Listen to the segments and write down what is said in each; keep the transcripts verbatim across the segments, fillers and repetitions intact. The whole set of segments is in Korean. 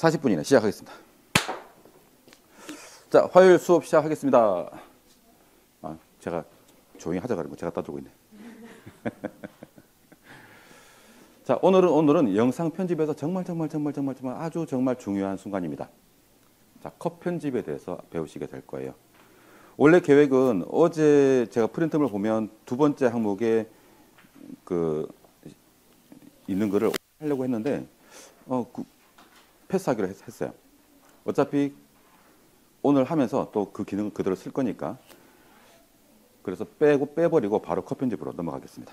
사십 분이네 시작하겠습니다. 자, 화요일 수업 시작하겠습니다. 아, 제가 조용히 하자 그러고 제가 따들고 있네. 자, 오늘은 오늘은 영상 편집에서 정말 정말 정말 정말 정말 아주 정말 중요한 순간입니다. 자, 컷 편집에 대해서 배우시게 될 거예요. 원래 계획은 어제 제가 프린트물 보면 두 번째 항목에 그 있는 거를 하려고 했는데 어, 그, 패스하기로 했, 했어요. 어차피 오늘 하면서 또 그 기능을 그대로 쓸 거니까 그래서 빼고 빼버리고 바로 컷 편집으로 넘어가겠습니다.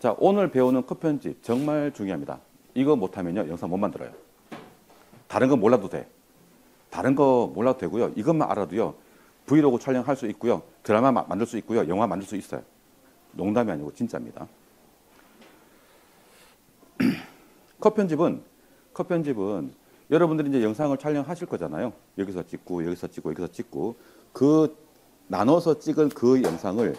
자, 오늘 배우는 컷 편집 정말 중요합니다. 이거 못하면요 영상 못 만들어요. 다른 거 몰라도 돼. 다른 거 몰라도 되고요. 이것만 알아도요 브이로그 촬영할 수 있고요. 드라마 만들 수 있고요. 영화 만들 수 있어요. 농담이 아니고 진짜입니다. 컷 편집은 컷 편집은 여러분들이 이제 영상을 촬영하실 거잖아요. 여기서 찍고 여기서 찍고 여기서 찍고 그 나눠서 찍은 그 영상을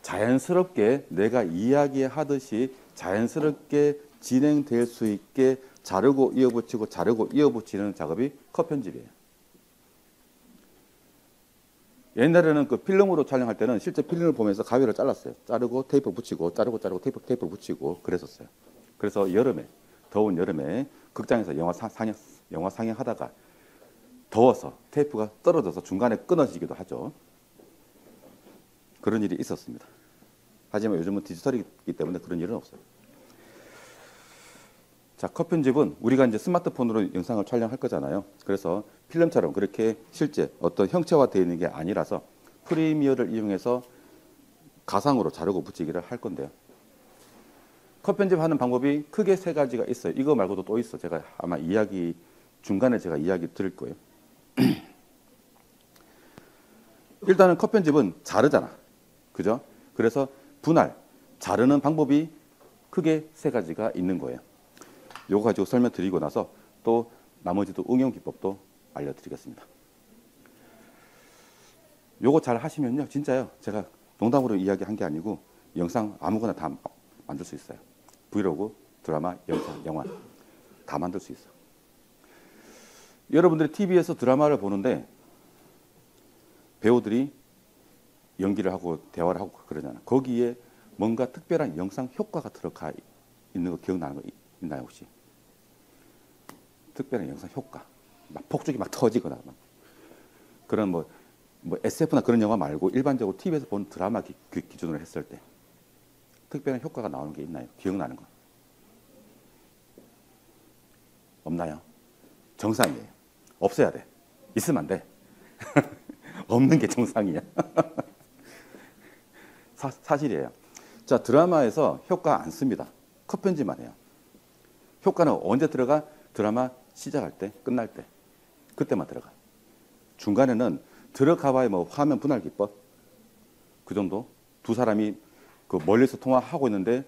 자연스럽게 내가 이야기하듯이 자연스럽게 진행될 수 있게 자르고 이어붙이고 자르고 이어붙이는 작업이 컷 편집이에요. 옛날에는 그 필름으로 촬영할 때는 실제 필름을 보면서 가위로 잘랐어요. 자르고 테이프 붙이고 자르고 자르고 테이프 테이프 붙이고 그랬었어요. 그래서 여름에 더운 여름에 극장에서 영화 상영 영화 상영하다가 더워서 테이프가 떨어져서 중간에 끊어지기도 하죠. 그런 일이 있었습니다. 하지만 요즘은 디지털이기 때문에 그런 일은 없어요. 자, 컷 편집은 우리가 이제 스마트폰으로 영상을 촬영할 거잖아요. 그래서 필름처럼 그렇게 실제 어떤 형체화되어 있는 게 아니라서 프리미어를 이용해서 가상으로 자르고 붙이기를 할 건데요. 컷 편집하는 방법이 크게 세 가지가 있어요. 이거 말고도 또 있어. 제가 아마 이야기 중간에 제가 이야기 드릴 거예요. 일단은 컷 편집은 자르잖아. 그죠? 그래서 분할, 자르는 방법이 크게 세 가지가 있는 거예요. 요거 가지고 설명드리고 나서 또 나머지도 응용 기법도 알려드리겠습니다. 요거 잘 하시면요 진짜요 제가 농담으로 이야기한 게 아니고 영상 아무거나 다 만들 수 있어요. 브이로그, 드라마, 영상, 영화 다 만들 수 있어요. 여러분들이 티비에서 드라마를 보는데 배우들이 연기를 하고 대화를 하고 그러잖아요. 거기에 뭔가 특별한 영상 효과가 들어가 있는 거 기억나는 거 있나요 혹시? 특별한 영상 효과 막 폭죽이 막 터지거나 막 그런 뭐, 뭐 에스에프나 그런 영화 말고 일반적으로 티비에서 본 드라마 기, 기준으로 했을 때 특별한 효과가 나오는 게 있나요? 기억나는 거 없나요? 정상이에요. 없어야 돼. 있으면 안 돼. 없는 게 정상이야. 사, 사실이에요. 자, 드라마에서 효과 안 씁니다. 컷 편집만 해요. 효과는 언제 들어가? 드라마 시작할 때, 끝날 때. 그때만 들어가. 중간에는 들어가봐야 뭐 화면 분할 기법. 그 정도. 두 사람이 그 멀리서 통화하고 있는데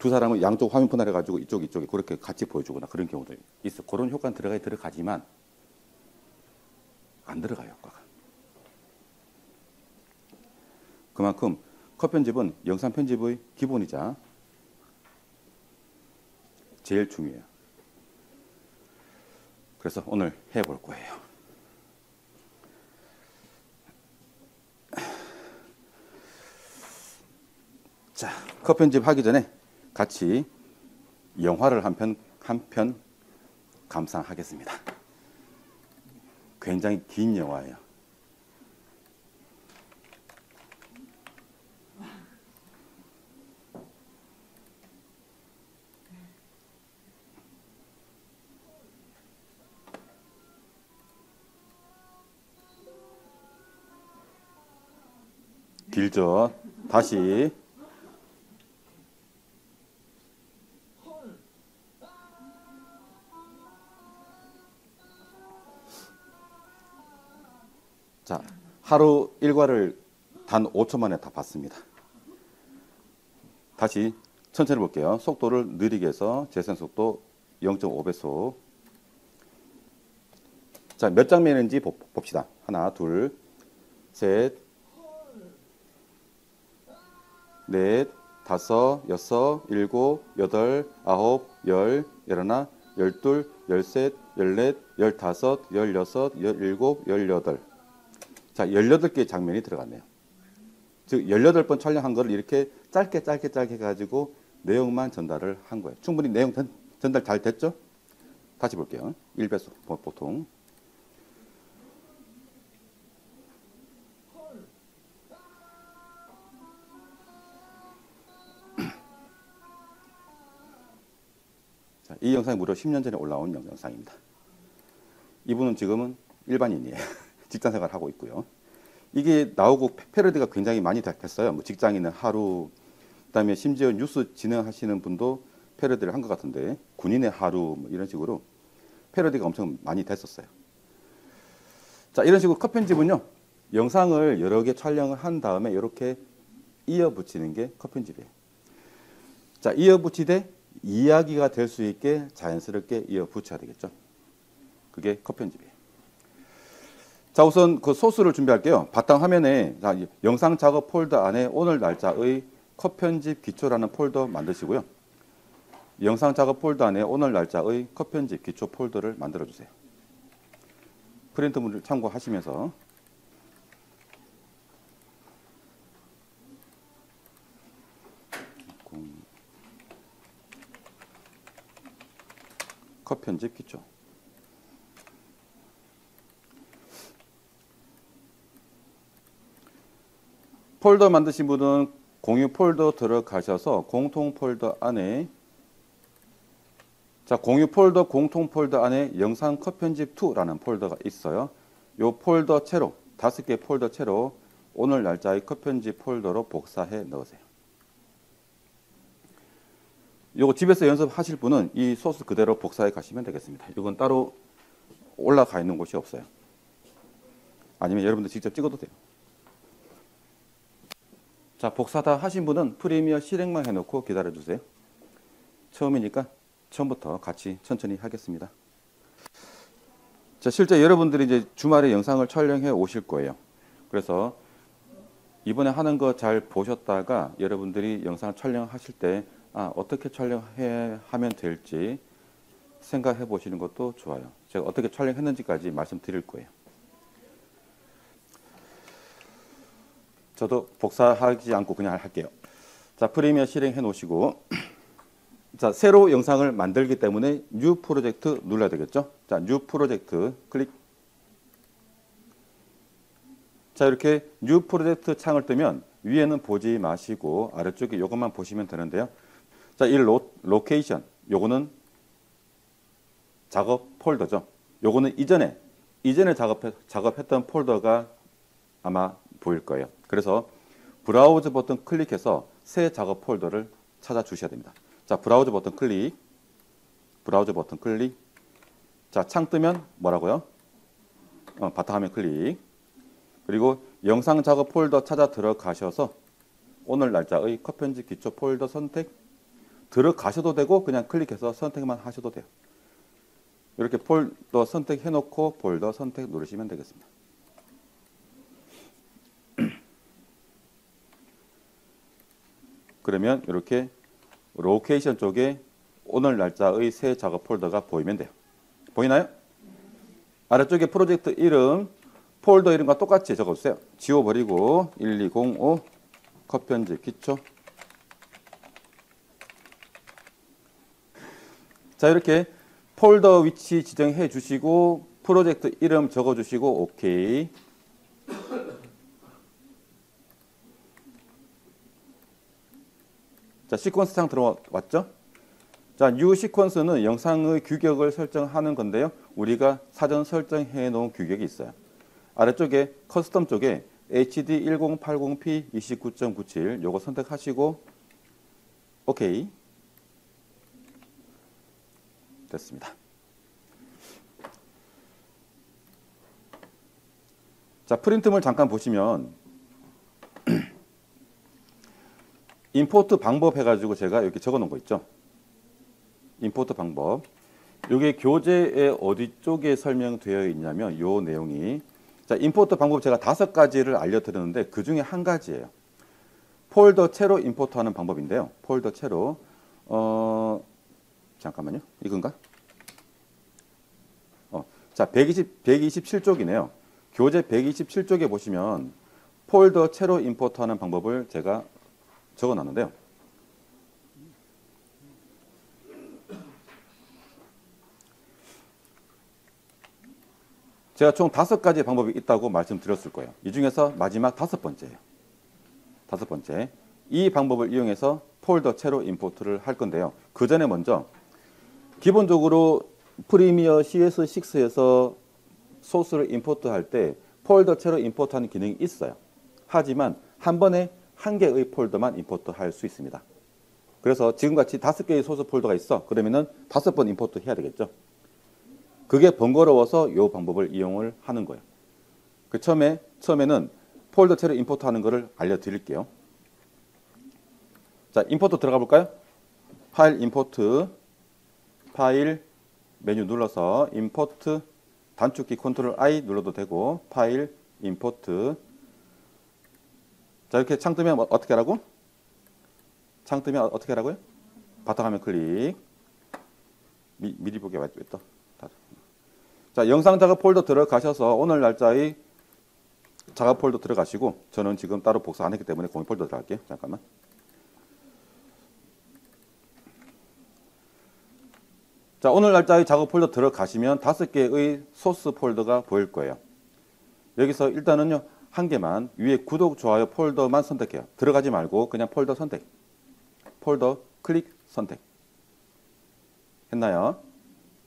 두 사람은 양쪽 화면 분할해가지고 이쪽 이쪽에 그렇게 같이 보여주거나 그런 경우도 있어. 그런 효과는 들어가야 들어가지만 안 들어가요, 효과가. 그만큼 컷 편집은 영상 편집의 기본이자 제일 중요해요. 그래서 오늘 해볼 거예요. 자, 컷 편집 하기 전에 같이 영화를 한 편 한 편 감상하겠습니다. 굉장히 긴 영화예요. 길죠. 다시. 자, 하루 일과를 단 오 초 만에 다 봤습니다. 다시 천천히 볼게요. 속도를 느리게 해서 재생 속도 영 점 오 배속. 자, 몇 장면인지 봅시다. 하나, 둘, 셋, 넷, 다섯, 여섯, 일곱, 여덟, 아홉, 열, 열하나, 열둘, 열셋, 열넷, 열다섯, 열여섯, 열일곱, 열여덟. 자, 열여덟 개의 장면이 들어갔네요. 즉 열여덟 번 촬영한 거를 이렇게 짧게 짧게 짧게 가지고 내용만 전달을 한 거예요. 충분히 내용 전달 잘 됐죠? 다시 볼게요. 일 배속 보통. 자, 이 영상이 무려 십 년 전에 올라온 영상입니다. 이분은 지금은 일반인이에요. 직장생활을 하고 있고요. 이게 나오고 패러디가 굉장히 많이 됐어요. 뭐 직장인은 하루, 그다음에 심지어 뉴스 진행하시는 분도 패러디를 한 것 같은데 군인의 하루 뭐 이런 식으로 패러디가 엄청 많이 됐었어요. 자, 이런 식으로 컷 편집은요, 영상을 여러 개 촬영을 한 다음에 이렇게 이어 붙이는 게 컷 편집이에요. 자, 이어 붙이되 이야기가 될 수 있게 자연스럽게 이어 붙여야 되겠죠. 그게 컷 편집이에요. 자, 우선 그 소스를 준비할게요. 바탕 화면에 자, 영상 작업 폴더 안에 오늘 날짜의 컷 편집 기초라는 폴더 만드시고요. 영상 작업 폴더 안에 오늘 날짜의 컷 편집 기초 폴더를 만들어 주세요. 프린트물을 참고하시면서 컷 편집 기초. 폴더 만드신 분은 공유 폴더 들어가셔서 공통 폴더 안에, 자, 공유 폴더 공통 폴더 안에 영상 컷 편집 이라는 폴더가 있어요. 이 폴더 채로 다섯 개 폴더 채로 오늘 날짜의 컷 편집 폴더로 복사해 넣으세요. 요거 집에서 연습하실 분은 이 소스 그대로 복사해 가시면 되겠습니다. 이건 따로 올라가 있는 곳이 없어요. 아니면 여러분들 직접 찍어도 돼요. 자, 복사 다 하신 분은 프리미어 실행만 해놓고 기다려주세요. 처음이니까 처음부터 같이 천천히 하겠습니다. 자, 실제 여러분들이 이제 주말에 영상을 촬영해 오실 거예요. 그래서 이번에 하는 거 잘 보셨다가 여러분들이 영상 촬영하실 때 아, 어떻게 촬영해 하면 될지 생각해 보시는 것도 좋아요. 제가 어떻게 촬영했는지까지 말씀드릴 거예요. 저도 복사하지 않고 그냥 할게요. 자, 프리미어 실행해 놓으시고 자, 새로 영상을 만들기 때문에 뉴 프로젝트 눌러야 되겠죠? 자, 뉴 프로젝트 클릭. 자, 이렇게 뉴 프로젝트 창을 뜨면 위에는 보지 마시고 아래쪽에 이것만 보시면 되는데요. 자, 이 로, 로케이션 요거는 작업 폴더죠. 요거는 이전에 이전에 작업해, 작업했던 폴더가 아마 보일 거예요. 그래서 브라우즈 버튼 클릭해서 새 작업 폴더를 찾아 주셔야 됩니다. 자, 브라우즈 버튼 클릭. 브라우즈 버튼 클릭. 자, 창 뜨면 뭐라고요? 어, 바탕화면 클릭. 그리고 영상 작업 폴더 찾아 들어가셔서 오늘 날짜의 컷 편집 기초 폴더 선택. 들어가셔도 되고 그냥 클릭해서 선택만 하셔도 돼요. 이렇게 폴더 선택해 놓고 폴더 선택 누르시면 되겠습니다. 그러면 이렇게 로케이션 쪽에 오늘 날짜의 새 작업 폴더가 보이면 돼요. 보이나요? 아래쪽에 프로젝트 이름, 폴더 이름과 똑같이 적어주세요. 지워버리고 일이공오 컷 편집 기초. 자, 이렇게 폴더 위치 지정해 주시고 프로젝트 이름 적어주시고 오케이. 자, 시퀀스 창 들어왔죠? 자, 뉴 시퀀스는 영상의 규격을 설정하는 건데요. 우리가 사전 설정해 놓은 규격이 있어요. 아래쪽에 커스텀 쪽에 에이치디 천팔십 피 이십구 점 구칠 요거 선택하시고 오케이. 됐습니다. 자, 프린트물 잠깐 보시면 임포트 방법 해가지고 제가 여기 적어 놓은 거 있죠. 임포트 방법. 이게 교재의 어디 쪽에 설명되어 있냐면 요 내용이. 자, 임포트 방법 제가 다섯 가지를 알려드렸는데 그 중에 한 가지예요. 폴더체로 임포트하는 방법인데요. 폴더체로 어 잠깐만요. 이건가? 어, 자, 백이십, 백이십칠 쪽이네요. 교재 백이십칠 쪽에 보시면 폴더체로 임포트하는 방법을 제가 적어놨는데요. 제가 총 다섯 가지 방법이 있다고 말씀드렸을 거예요. 이 중에서 마지막 다섯 번째예요. 다섯 번째. 이 방법을 이용해서 폴더체로 임포트를 할 건데요. 그 전에 먼저 기본적으로 프리미어 씨에스 식스에서 소스를 임포트할 때 폴더체로 임포트하는 기능이 있어요. 하지만 한 번에 한 개의 폴더만 임포트할 수 있습니다. 그래서 지금같이 다섯 개의 소스 폴더가 있어. 그러면은 다섯 번 임포트해야 되겠죠. 그게 번거로워서 이 방법을 이용을 하는 거예요. 그 처음에, 처음에는 폴더체로 임포트하는 것을 알려드릴게요. 자, 임포트 들어가 볼까요? 파일 임포트, 파일 메뉴 눌러서 임포트, 단축키 컨트롤 아이 눌러도 되고, 파일 임포트. 자, 이렇게 창 뜨면 어떻게 하라고? 창 뜨면 어떻게 하라고요? 바탕화면 클릭. 미, 미리 보게 왔다. 자, 영상 작업 폴더 들어가셔서 오늘 날짜의 작업 폴더 들어가시고, 저는 지금 따로 복사 안 했기 때문에 공유 폴더 들어갈게요. 잠깐만. 자, 오늘 날짜의 작업 폴더 들어가시면 다섯 개의 소스 폴더가 보일 거예요. 여기서 일단은요, 한 개만 위에 구독, 좋아요 폴더만 선택해요. 들어가지 말고 그냥 폴더 선택. 폴더 클릭 선택. 했나요?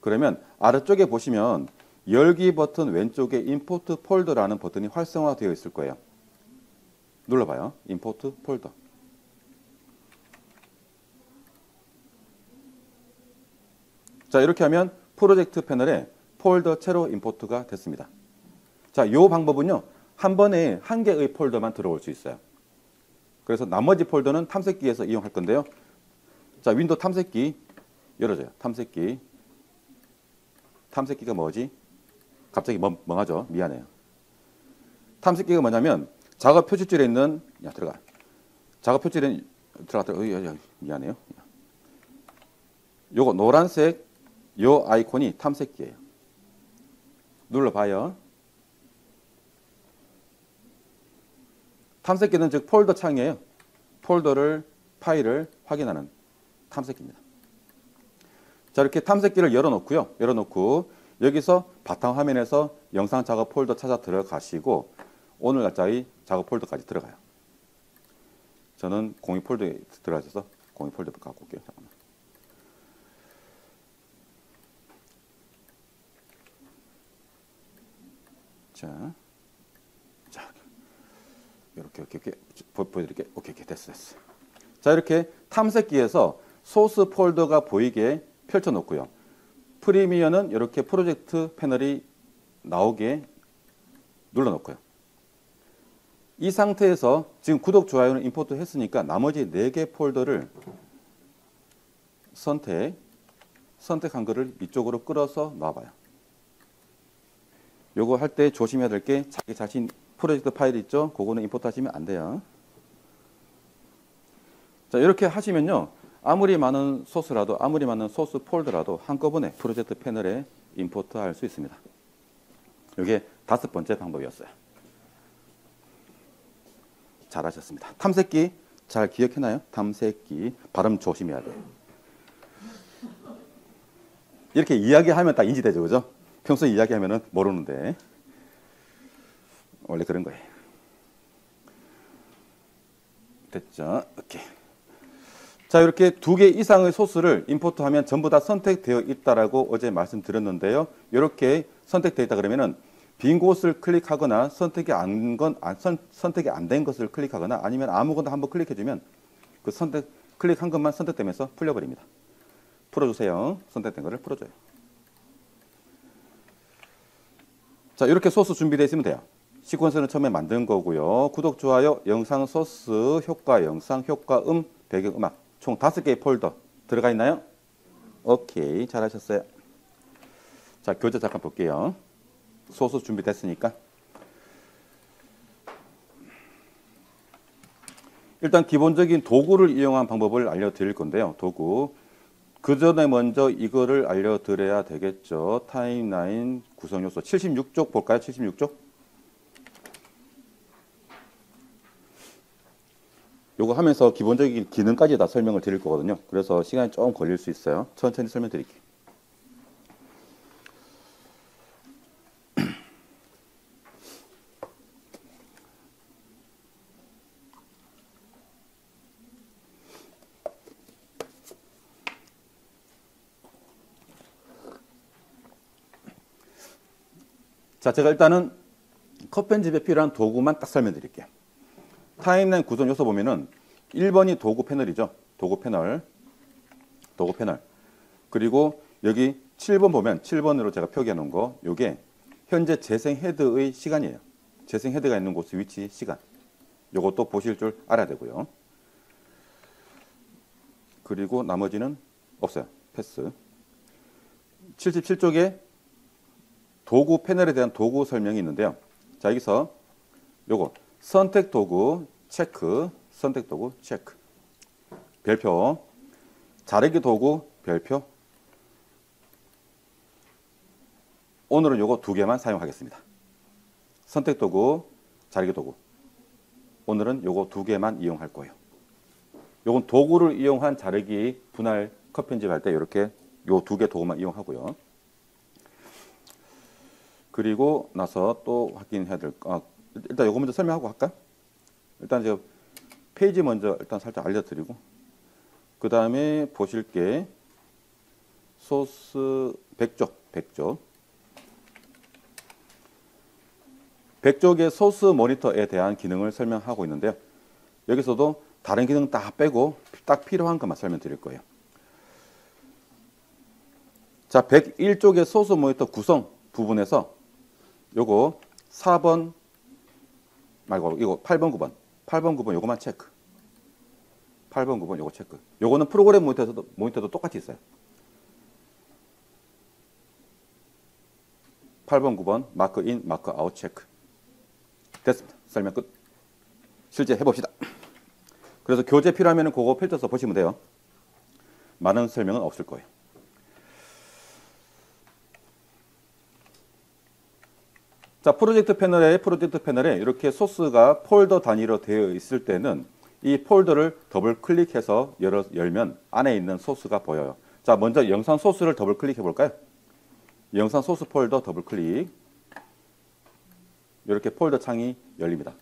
그러면 아래쪽에 보시면 열기 버튼 왼쪽에 임포트 폴더라는 버튼이 활성화되어 있을 거예요. 눌러봐요. 임포트 폴더. 자, 이렇게 하면 프로젝트 패널에 폴더체로 임포트가 됐습니다. 자, 이 방법은요, 한 번에 한 개의 폴더만 들어올 수 있어요. 그래서 나머지 폴더는 탐색기에서 이용할 건데요. 자, 윈도우 탐색기 열어줘요. 탐색기. 탐색기가 뭐지? 갑자기 멍, 멍하죠? 미안해요. 탐색기가 뭐냐면 작업 표시줄에 있는, 야, 들어가. 작업 표시줄에 들어가, 들어가. 야, 야, 미안해요. 요거 노란색 요 아이콘이 탐색기예요. 눌러봐요. 탐색기는 즉 폴더 창이에요. 폴더를, 파일을 확인하는 탐색기입니다. 자, 이렇게 탐색기를 열어놓고요. 열어놓고 여기서 바탕화면에서 영상 작업 폴더 찾아 들어가시고 오늘 날짜의 작업 폴더까지 들어가요. 저는 공유 폴더에 들어가셔서 공유 폴더 갖고 올게요. 잠깐만. 자, 자, 이렇게 이렇게 이렇게 보여드릴게요. 오케이, 오케이, 됐어, 됐어. 자, 이렇게 탐색기에서 소스 폴더가 보이게 펼쳐놓고요. 프리미어는 이렇게 프로젝트 패널이 나오게 눌러놓고요. 이 상태에서 지금 구독, 좋아요는 임포트 했으니까 나머지 네 개 폴더를 선택, 선택한 거를 이쪽으로 끌어서 놔봐요. 요거 할 때 조심해야 될 게 자기 자신 프로젝트 파일 있죠? 그거는 임포트 하시면 안 돼요. 자, 이렇게 하시면요. 아무리 많은 소스라도, 아무리 많은 소스 폴더라도 한꺼번에 프로젝트 패널에 임포트할 수 있습니다. 이게 다섯 번째 방법이었어요. 잘하셨습니다. 탐색기 잘 기억해놔요? 탐색기. 발음 조심해야 돼요. 이렇게 이야기하면 딱 인지되죠, 그죠? 평소에 이야기하면 모르는데 원래 그런 거예요. 됐죠? 오케이. 자, 이렇게 두 개 이상의 소스를 임포트하면 전부 다 선택되어 있다라고 어제 말씀드렸는데요. 이렇게 선택되어 있다 그러면은 빈 곳을 클릭하거나 선택이 안 건, 선, 선택이 안 된 것을 클릭하거나 아니면 아무거나 한번 클릭해주면 그 선택 클릭한 것만 선택되면서 풀려버립니다. 풀어주세요. 선택된 것을 풀어줘요. 자, 이렇게 소스 준비되어 있으면 돼요. 시퀀스는 처음에 만든 거고요. 구독, 좋아요, 영상 소스, 효과 영상, 효과음, 배경음악. 총 다섯 개의 폴더 들어가 있나요? 오케이, 잘하셨어요. 자, 교재 잠깐 볼게요. 소스 준비됐으니까 일단 기본적인 도구를 이용한 방법을 알려드릴 건데요. 도구. 그 전에 먼저 이거를 알려드려야 되겠죠. 타임라인 구성요소 칠십육 쪽 볼까요? 칠십육 쪽. 요거 하면서 기본적인 기능까지 다 설명을 드릴 거거든요. 그래서 시간이 좀 걸릴 수 있어요. 천천히 설명드릴게요. 자, 제가 일단은 컷편집에 필요한 도구만 딱 설명드릴게요. 타임라인 구성 요소 보면은 일 번이 도구 패널이죠. 도구 패널. 도구 패널. 그리고 여기 칠 번 보면 칠 번으로 제가 표기해 놓은 거, 요게 현재 재생 헤드의 시간이에요. 재생 헤드가 있는 곳의 위치, 시간. 요것도 보실 줄 알아야 되고요. 그리고 나머지는 없어요. 패스. 칠십칠 쪽에 도구 패널에 대한 도구 설명이 있는데요. 자, 여기서 요거 선택 도구 체크, 선택 도구 체크, 별표, 자르기 도구 별표. 오늘은 요거 두 개만 사용하겠습니다. 선택 도구, 자르기 도구. 오늘은 요거 두 개만 이용할 거예요. 요건 도구를 이용한 자르기, 분할, 컷 편집할 때 이렇게 요 두 개 도구만 이용하고요. 그리고 나서 또 확인해야 될, 아, 일단 요거 먼저 설명하고 할까요? 일단 제가 페이지 먼저 일단 살짝 알려드리고, 그 다음에 보실 게 소스 백 쪽, 백 쪽. 백 쪽의 소스 모니터에 대한 기능을 설명하고 있는데요. 여기서도 다른 기능 다 빼고 딱 필요한 것만 설명드릴 거예요. 자, 백일 쪽의 소스 모니터 구성 부분에서 요거 사 번 말고 이거 팔 번, 구 번. 팔 번, 구 번 요거만 체크. 팔 번, 구 번 요거 체크. 요거는 프로그램 모니터에서도 모니터도 똑같이 있어요. 팔 번, 구 번 마크 인, 마크 아웃 체크. 됐습니다. 설명 끝. 실제 해 봅시다. 그래서 교재 필요하면은 그거 펼쳐서 보시면 돼요. 많은 설명은 없을 거예요. 자, 프로젝트 패널에 프로젝트 패널에 이렇게 소스가 폴더 단위로 되어 있을 때는 이 폴더를 더블 클릭해서 열어, 열면 안에 있는 소스가 보여요. 자, 먼저 영상 소스를 더블 클릭해 볼까요? 영상 소스 폴더 더블 클릭. 이렇게 폴더 창이 열립니다.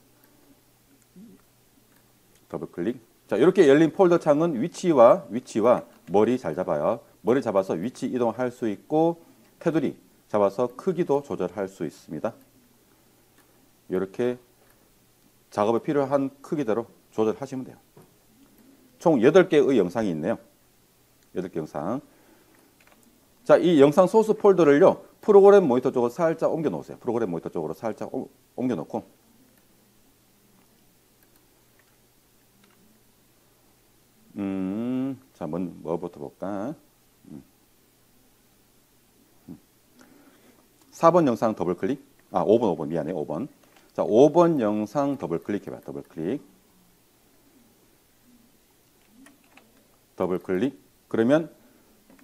더블 클릭. 자, 이렇게 열린 폴더 창은 위치와 위치와 머리 잘 잡아요. 머리 잡아서 위치 이동할 수 있고, 테두리 잡아서 크기도 조절할 수 있습니다. 이렇게 작업에 필요한 크기대로 조절하시면 돼요. 총 여덟 개의 영상이 있네요. 여덟 개 영상. 자, 이 영상 소스 폴더를요, 프로그램 모니터 쪽으로 살짝 옮겨 놓으세요. 프로그램 모니터 쪽으로 살짝 옮겨 놓고, 음, 자, 먼저 뭐부터 볼까? 사 번 영상 더블 클릭. 아, 오 번, 오 번. 미안해, 오 번. 자, 오 번 영상 더블 클릭해봐요. 더블 클릭. 더블 클릭. 그러면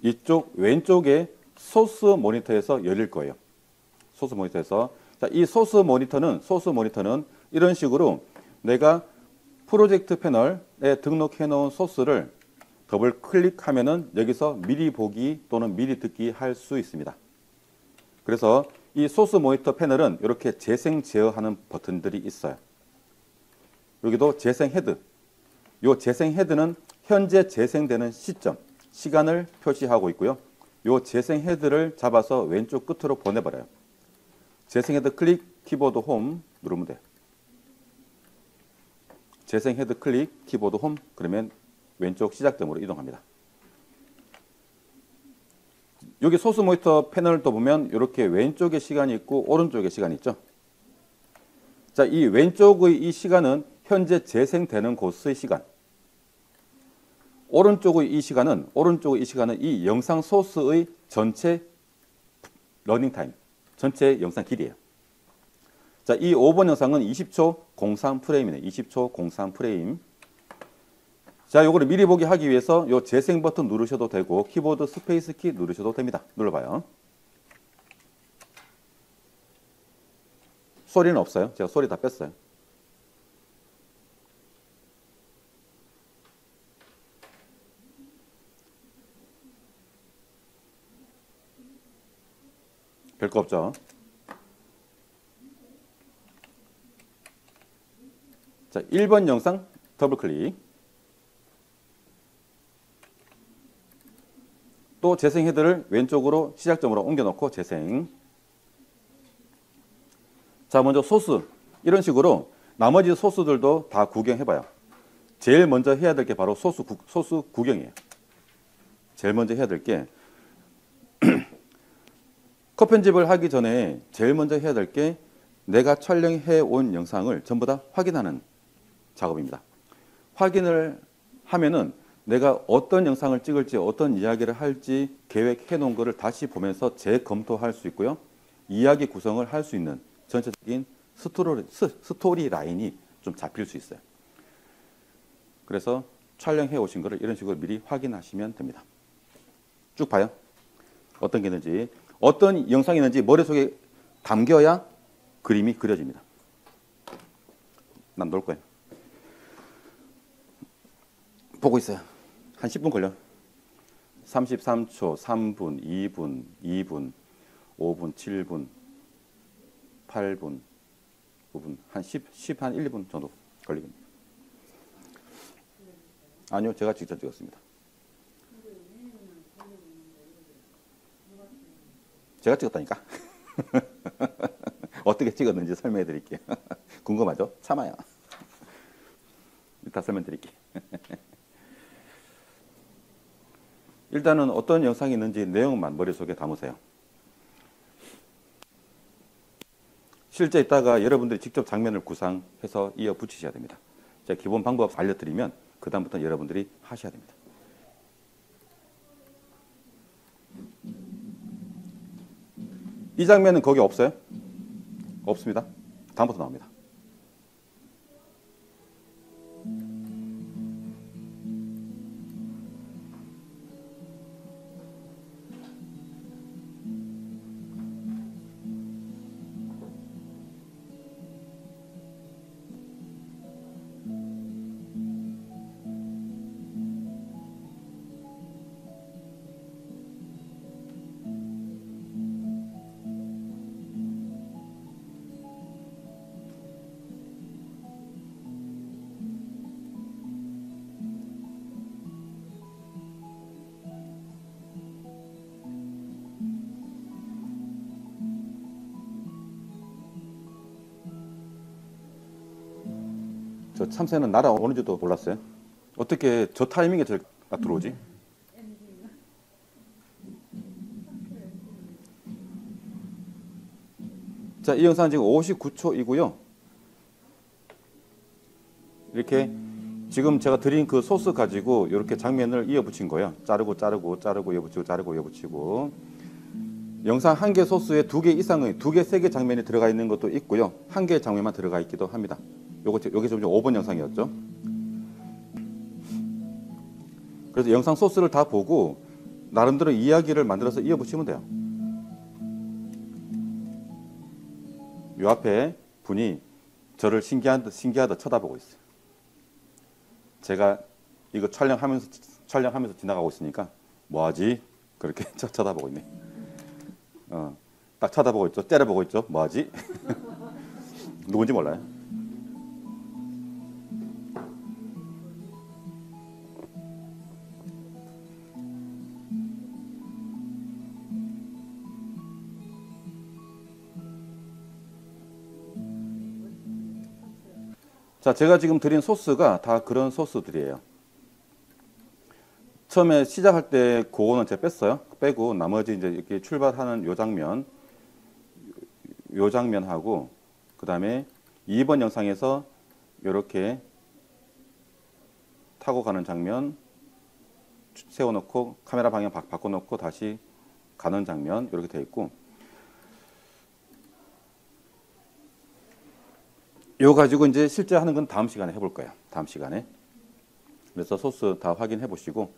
이쪽 왼쪽에 소스 모니터에서 열릴 거예요. 소스 모니터에서. 자, 이 소스 모니터는, 소스 모니터는 이런 식으로 내가 프로젝트 패널에 등록해 놓은 소스를 더블 클릭하면은 여기서 미리 보기 또는 미리 듣기 할 수 있습니다. 그래서 이 소스 모니터 패널은 이렇게 재생, 제어하는 버튼들이 있어요. 여기도 재생 헤드. 이 재생 헤드는 현재 재생되는 시점, 시간을 표시하고 있고요. 이 재생 헤드를 잡아서 왼쪽 끝으로 보내버려요. 재생 헤드 클릭, 키보드 홈 누르면 돼요. 재생 헤드 클릭, 키보드 홈. 그러면 왼쪽 시작점으로 이동합니다. 여기 소스 모니터 패널도 보면 이렇게 왼쪽에 시간이 있고 오른쪽에 시간이 있죠. 자, 이 왼쪽의 이 시간은 현재 재생되는 곳의 시간. 오른쪽의 이 시간은, 오른쪽의 이 시간은 이 영상 소스의 전체 러닝 타임, 전체 영상 길이에요. 자, 이 오 번 영상은 이십 초 공삼 프레임이네. 이십 초 공삼 프레임. 자, 요거를 미리 보기 하기 위해서 요 재생 버튼 누르셔도 되고 키보드 스페이스 키 누르셔도 됩니다. 눌러봐요. 소리는 없어요. 제가 소리 다 뺐어요. 별거 없죠. 자, 일 번 영상 더블클릭. 또 재생 헤드를 왼쪽으로 시작점으로 옮겨놓고 재생. 자, 먼저 소스. 이런 식으로 나머지 소스들도 다 구경해봐요. 제일 먼저 해야 될 게 바로 소스, 구, 소스 구경이에요. 제일 먼저 해야 될 게 컷 편집을 하기 전에 제일 먼저 해야 될 게 내가 촬영해온 영상을 전부 다 확인하는 작업입니다. 확인을 하면은 내가 어떤 영상을 찍을지 어떤 이야기를 할지 계획해 놓은 것을 다시 보면서 재검토할 수 있고요. 이야기 구성을 할 수 있는 전체적인 스토리, 스토리 라인이 좀 잡힐 수 있어요. 그래서 촬영해 오신 것을 이런 식으로 미리 확인하시면 됩니다. 쭉 봐요. 어떤 게 있는지, 어떤 영상이 있는지 머릿속에 담겨야 그림이 그려집니다. 난 놀 거예요. 보고 있어요. 한 십 분 걸려. 삼십삼 초, 삼 분, 이 분, 이 분, 오 분, 칠 분, 팔 분, 구 분, 한 십, 십, 한 일, 이 분 정도 걸리겠네요. 아니요, 제가 직접 찍었습니다. 제가 찍었다니까. 어떻게 찍었는지 설명해 드릴게요. 궁금하죠? 참아요. 이따 설명 드릴게요. 일단은 어떤 영상이 있는지 내용만 머릿속에 담으세요. 실제 이따가 여러분들이 직접 장면을 구상해서 이어 붙이셔야 됩니다. 제가 기본 방법 알려드리면 그 다음부터는 여러분들이 하셔야 됩니다. 이 장면은 거기 없어요? 없습니다. 다음부터 나옵니다. 저 참새는 날아오는지도 몰랐어요. 어떻게 저 타이밍에 제가 들어오지? 자, 이 영상은 지금 오십구 초이고요. 이렇게 지금 제가 드린 그 소스 가지고 이렇게 장면을 이어 붙인 거예요. 자르고 자르고 자르고 이어 붙이고 자르고 이어 붙이고. 영상 한 개 소스에 두 개 이상의 두 개, 세 개 장면이 들어가 있는 것도 있고요. 한 개의 장면만 들어가 있기도 합니다. 요거 여기 좀 오 번 영상이었죠. 그래서 영상 소스를 다 보고 나름대로 이야기를 만들어서 이어붙이면 돼요. 요 앞에 분이 저를 신기하다 신기하다 쳐다보고 있어요. 제가 이거 촬영하면서 촬영하면서 지나가고 있으니까 뭐하지? 그렇게 쳐다보고 있네. 어, 딱 쳐다보고 있죠. 째려보고 있죠. 뭐하지? 누군지 몰라요. 자, 제가 지금 드린 소스가 다 그런 소스들이에요. 처음에 시작할 때 그거는 제가 뺐어요. 빼고 나머지 이제 이렇게 출발하는 요 장면, 요 장면하고 그 다음에 이 번 영상에서 이렇게 타고 가는 장면 세워놓고 카메라 방향 바, 바꿔놓고 다시 가는 장면 이렇게 되어 있고, 요 가지고 이제 실제 하는 건 다음 시간에 해볼 거예요. 다음 시간에 그래서 소스 다 확인해 보시고,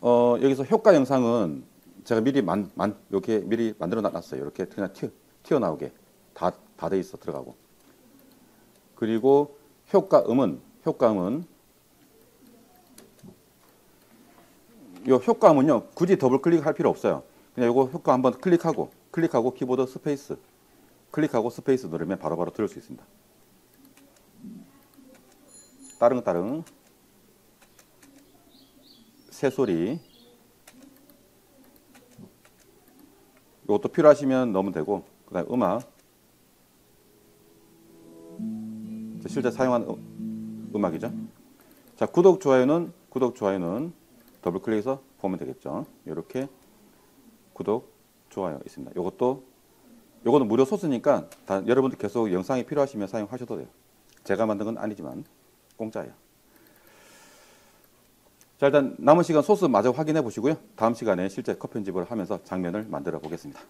어, 여기서 효과 영상은 제가 미리 만, 만, 이렇게 미리 만들어 놨어요. 이렇게 그냥 튀어, 튀어나오게. 다, 다 돼 있어, 들어가고. 그리고 효과음은, 효과음은, 요 효과음은요, 굳이 더블 클릭할 필요 없어요. 그냥 요거 효과 한번 클릭하고, 클릭하고 키보드 스페이스, 클릭하고 스페이스 누르면 바로바로 들을 수 있습니다. 따릉따릉, 새소리, 이것도 필요하시면 넣으면 되고, 그 다음에 음악, 실제 사용한 음, 음악이죠. 자, 구독, 좋아요는, 구독, 좋아요는 더블 클릭해서 보면 되겠죠. 이렇게 구독, 좋아요 있습니다. 이것도, 요거는 무료 소스니까 다, 여러분들 계속 영상이 필요하시면 사용하셔도 돼요. 제가 만든 건 아니지만 공짜예요. 자, 일단 남은 시간 소스 마저 확인해 보시고요. 다음 시간에 실제 컷 편집을 하면서 장면을 만들어 보겠습니다.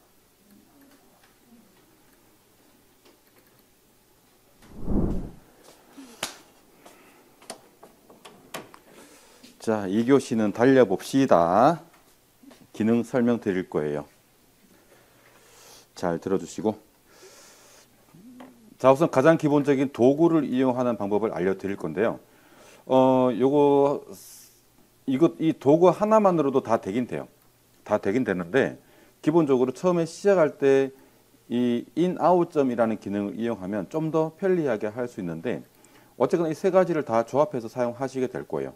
자, 이 교시는 달려봅시다. 기능 설명 드릴 거예요. 잘 들어주시고, 자, 우선 가장 기본적인 도구를 이용하는 방법을 알려드릴 건데요. 어, 요거, 이것, 이 도구 하나만으로도 다 되긴 돼요. 다 되긴 되는데, 기본적으로 처음에 시작할 때 이 인아웃점이라는 기능을 이용하면 좀 더 편리하게 할 수 있는데, 어쨌거나 이 세 가지를 다 조합해서 사용하시게 될 거예요.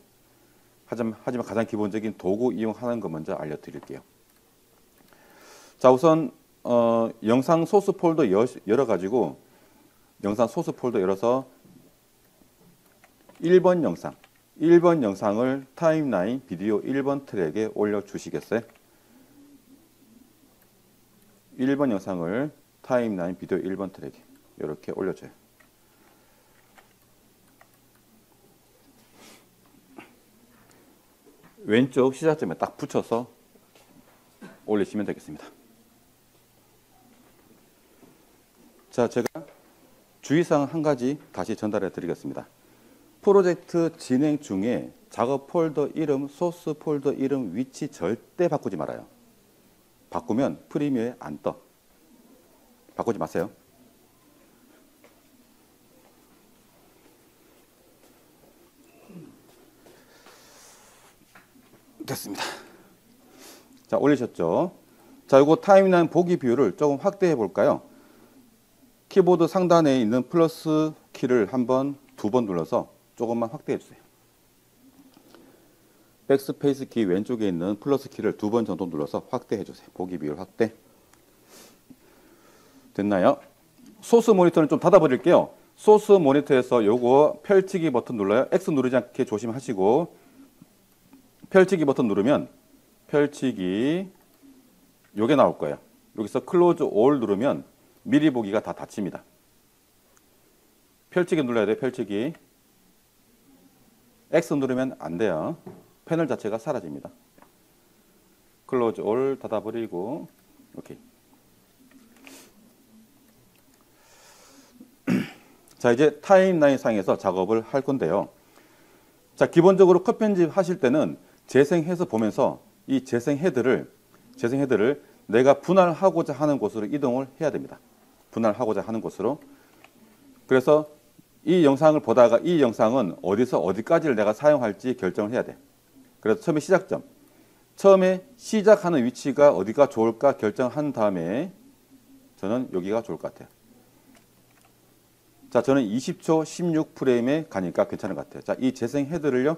하지만, 하지만 가장 기본적인 도구 이용하는 거 먼저 알려드릴게요. 자, 우선 어, 영상 소스 폴더 열어가지고 영상 소스 폴더 열어서 일 번 영상, 일 번 영상을 타임라인 비디오 일 번 트랙에 올려주시겠어요? 일 번 영상을 타임라인 비디오 일 번 트랙에 이렇게 올려줘요. 왼쪽 시작점에 딱 붙여서 올리시면 되겠습니다. 자, 제가 주의사항 한 가지 다시 전달해 드리겠습니다. 프로젝트 진행 중에 작업 폴더 이름, 소스 폴더 이름, 위치 절대 바꾸지 말아요. 바꾸면 프리미어에 안 떠. 바꾸지 마세요. 됐습니다. 자, 올리셨죠? 자, 이거 타임라인 보기 비율을 조금 확대해 볼까요? 키보드 상단에 있는 플러스 키를 한 번, 두 번 눌러서 조금만 확대해 주세요. 백스페이스 키 왼쪽에 있는 플러스 키를 두 번 정도 눌러서 확대해 주세요. 보기 비율 확대. 됐나요? 소스 모니터는 좀 닫아 버릴게요. 소스 모니터에서 요거 펼치기 버튼 눌러요. X 누르지 않게 조심하시고, 펼치기 버튼 누르면 펼치기 요게 나올 거예요. 여기서 클로즈 올 누르면 미리 보기가 다 닫힙니다. 펼치기 눌러야 돼요. 펼치기. X 누르면 안 돼요. 패널 자체가 사라집니다. 클로즈 올 닫아버리고, 오케이. 자, 이제 타임라인 상에서 작업을 할 건데요. 자, 기본적으로 컷 편집 하실 때는 재생해서 보면서 이 재생 헤드를, 재생 헤드를 내가 분할하고자 하는 곳으로 이동을 해야 됩니다. 분할하고자 하는 곳으로. 그래서 이 영상을 보다가 이 영상은 어디서 어디까지를 내가 사용할지 결정을 해야 돼. 그래서 처음에 시작점, 처음에 시작하는 위치가 어디가 좋을까 결정한 다음에 저는 여기가 좋을 것 같아요. 자, 저는 이십 초 십육 프레임에 가니까 괜찮은 것 같아요. 자, 이 재생 헤드를요,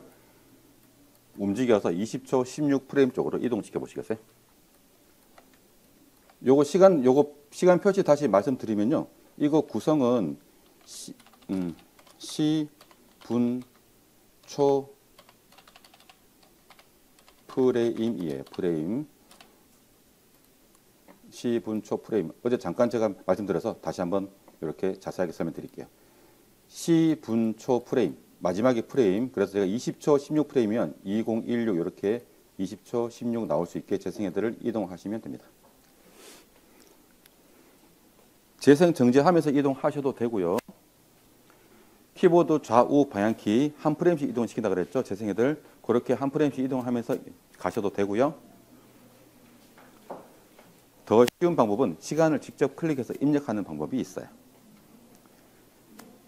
움직여서 이십 초 십육 프레임 쪽으로 이동시켜 보시겠어요? 요거 시간, 요거 시간 표시 다시 말씀드리면요, 이거 구성은 시, 음, 시, 분, 초, 프레임이에요. 프레임. 시, 분, 초, 프레임. 어제 잠깐 제가 말씀드려서 다시 한번 이렇게 자세하게 설명드릴게요. 시, 분, 초, 프레임. 마지막에 프레임. 그래서 제가 이십 초 십육 프레임이면 이공일육 이렇게 이십 초 십육 나올 수 있게 재생 헤드를 이동하시면 됩니다. 재생 정지하면서 이동하셔도 되고요. 키보드 좌우 방향키 한 프레임씩 이동시킨다 그랬죠. 재생이들 그렇게 한 프레임씩 이동하면서 가셔도 되고요. 더 쉬운 방법은 시간을 직접 클릭해서 입력하는 방법이 있어요.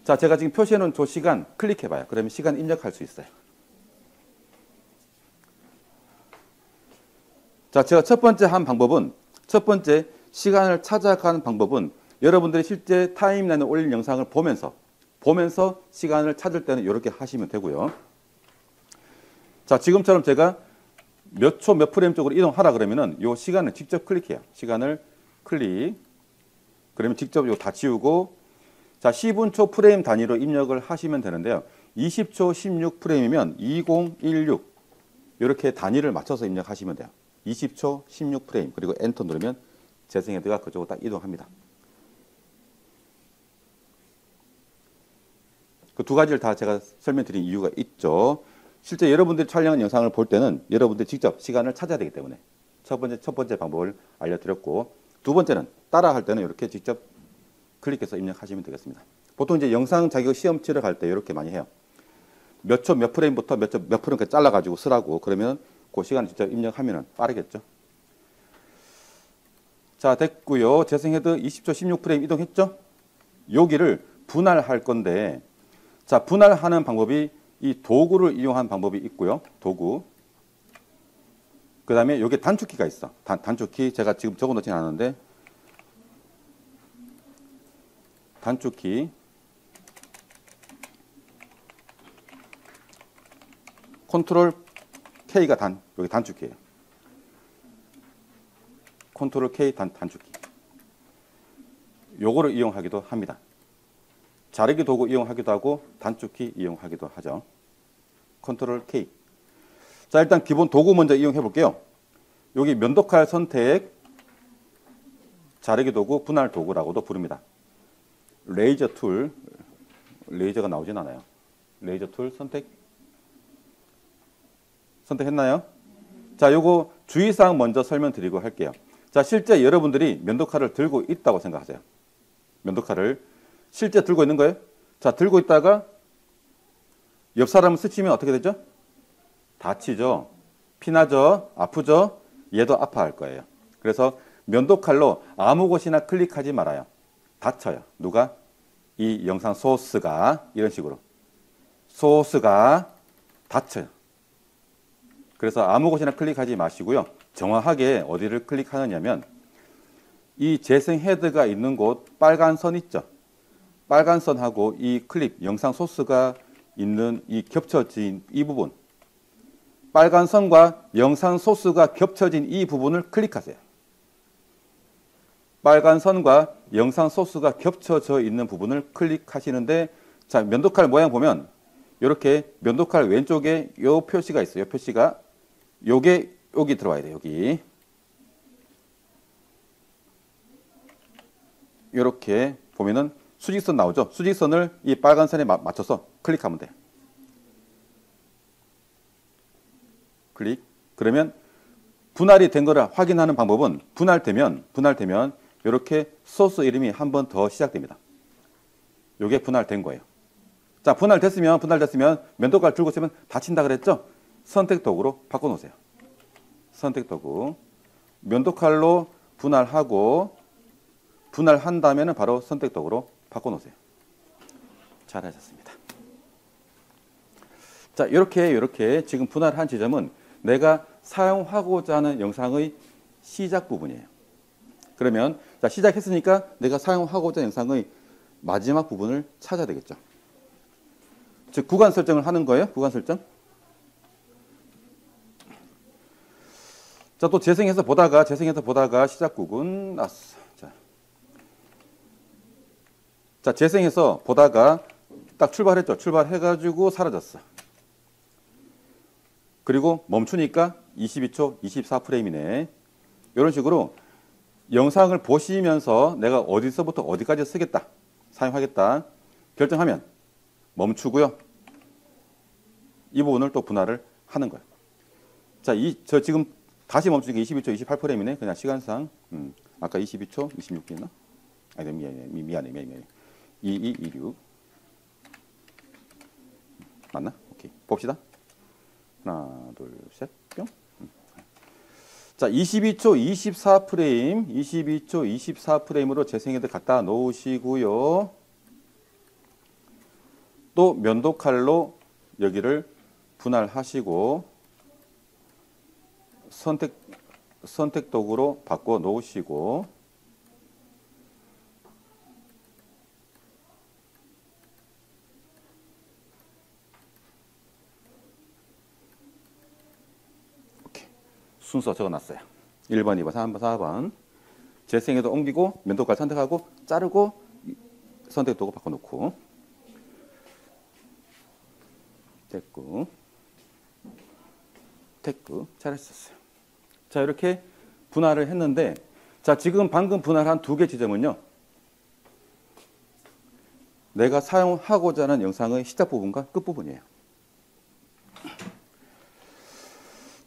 자, 제가 지금 표시해 놓은 저 시간 클릭해봐요. 그러면 시간 입력할 수 있어요. 자, 제가 첫 번째 한 방법은 첫 번째 시간을 찾아가는 방법은 여러분들이 실제 타임라인에 올린 영상을 보면서 보면서 시간을 찾을 때는 이렇게 하시면 되고요. 자, 지금처럼 제가 몇 초 몇 프레임 쪽으로 이동하라 그러면은 요 시간을 직접 클릭해요. 시간을 클릭. 그러면 직접 요 다 지우고 자, 십 분초 프레임 단위로 입력을 하시면 되는데요. 이십 초 십육 프레임이면 이공일육 이렇게 단위를 맞춰서 입력하시면 돼요. 이십 초 십육 프레임 그리고 엔터 누르면 재생헤드가 그쪽으로 딱 이동합니다. 그 두 가지를 다 제가 설명드린 이유가 있죠. 실제 여러분들이 촬영한 영상을 볼 때는 여러분들이 직접 시간을 찾아야 되기 때문에 첫 번째 첫 번째 방법을 알려드렸고, 두 번째는 따라할 때는 이렇게 직접 클릭해서 입력하시면 되겠습니다. 보통 이제 영상 자격 시험 치러 갈 때 이렇게 많이 해요. 몇 초 몇 프레임부터 몇 초 몇 프레임까지 잘라가지고 쓰라고 그러면 그 시간을 직접 입력하면 빠르겠죠. 자, 됐고요. 재생헤드 이십 초 십육 프레임 이동했죠? 여기를 분할할 건데 자, 분할하는 방법이 이 도구를 이용한 방법이 있고요. 도구. 그 다음에 여기 단축키가 있어. 단, 단축키 제가 지금 적어놓진 않았는데 단축키 컨트롤 K가 단, 여기 단축키예요. 컨트롤 K 단, 단축키. 요거를 이용하기도 합니다. 자르기 도구 이용하기도 하고 단축키 이용하기도 하죠. 컨트롤 K. 자, 일단 기본 도구 먼저 이용해 볼게요. 여기 면도칼 선택, 자르기 도구, 분할 도구라고도 부릅니다. 레이저 툴, 레이저가 나오진 않아요. 레이저 툴 선택, 선택했나요? 자, 요거 주의사항 먼저 설명드리고 할게요. 자, 실제 여러분들이 면도칼을 들고 있다고 생각하세요. 면도칼을 실제 들고 있는 거예요. 자, 들고 있다가 옆 사람을 스치면 어떻게 되죠? 다치죠. 피나죠. 아프죠. 얘도 아파할 거예요. 그래서 면도칼로 아무 곳이나 클릭하지 말아요. 다쳐요. 누가? 이 영상 소스가 이런 식으로 소스가 다쳐요. 그래서 아무 곳이나 클릭하지 마시고요. 정확하게 어디를 클릭하느냐면 이 재생 헤드가 있는 곳 빨간 선 있죠. 빨간 선하고 이 클립, 영상 소스가 있는 이 겹쳐진 이 부분 빨간 선과 영상 소스가 겹쳐진 이 부분을 클릭하세요. 빨간 선과 영상 소스가 겹쳐져 있는 부분을 클릭하시는데 자, 면도칼 모양 보면 이렇게 면도칼 왼쪽에 요 표시가 있어요. 요 표시가 요게 여기 들어와야 돼요. 여기 이렇게 보면은 수직선 나오죠. 수직선을 이 빨간 선에 맞춰서 클릭하면 돼요. 클릭. 그러면 분할이 된 거를 확인하는 방법은 분할되면 분할되면 이렇게 소스 이름이 한 번 더 시작됩니다. 이게 분할된 거예요. 자, 분할됐으면 분할됐으면 면도칼 들고 있으면 다친다 그랬죠? 선택 도구로 바꿔 놓으세요. 선택 도구. 면도칼로 분할하고 분할한다면 바로 선택 도구로 바꿔 놓으세요. 잘하셨습니다. 자, 이렇게 이렇게 지금 분할한 지점은 내가 사용하고자 하는 영상의 시작 부분이에요. 그러면 자, 시작했으니까 내가 사용하고자 하는 영상의 마지막 부분을 찾아야 되겠죠. 즉 구간 설정을 하는 거예요. 구간 설정. 자, 또 재생해서 보다가 재생해서 보다가 시작 구간 아싸. 자. 자, 재생해서 보다가 딱 출발했죠. 출발해 가지고 사라졌어. 그리고 멈추니까 이십이 초 이십사 프레임이네. 이런 식으로 영상을 보시면서 내가 어디서부터 어디까지 쓰겠다. 사용하겠다. 결정하면 멈추고요. 이 부분을 또 분할을 하는 거예요. 자, 이 저 지금 다시 멈추니까 이십이 초 이십팔 프레임이네. 그냥 시간상. 음, 아까 이십이 초 이십육 초 있나? 아니, 미안해. 미안해. 미안해. 이십이, 이십육. 맞나? 오케이. 봅시다. 하나, 둘, 셋, 뿅. 자, 이십이초 이십사프레임, 이십이초 이십사프레임으로 재생해서 갖다 놓으시고요. 또 면도칼로 여기를 분할하시고 선택, 선택 도구로 바꿔 놓으시고 순서 적어놨어요. 일번, 이번, 삼번, 사번 재생해서 옮기고 면도칼 선택하고 자르고 선택 도구 바꿔놓고 됐고 됐고 잘했었어요. 자, 이렇게 분할을 했는데, 자, 지금 방금 분할한 두 개 지점은요, 내가 사용하고자 하는 영상의 시작 부분과 끝 부분이에요.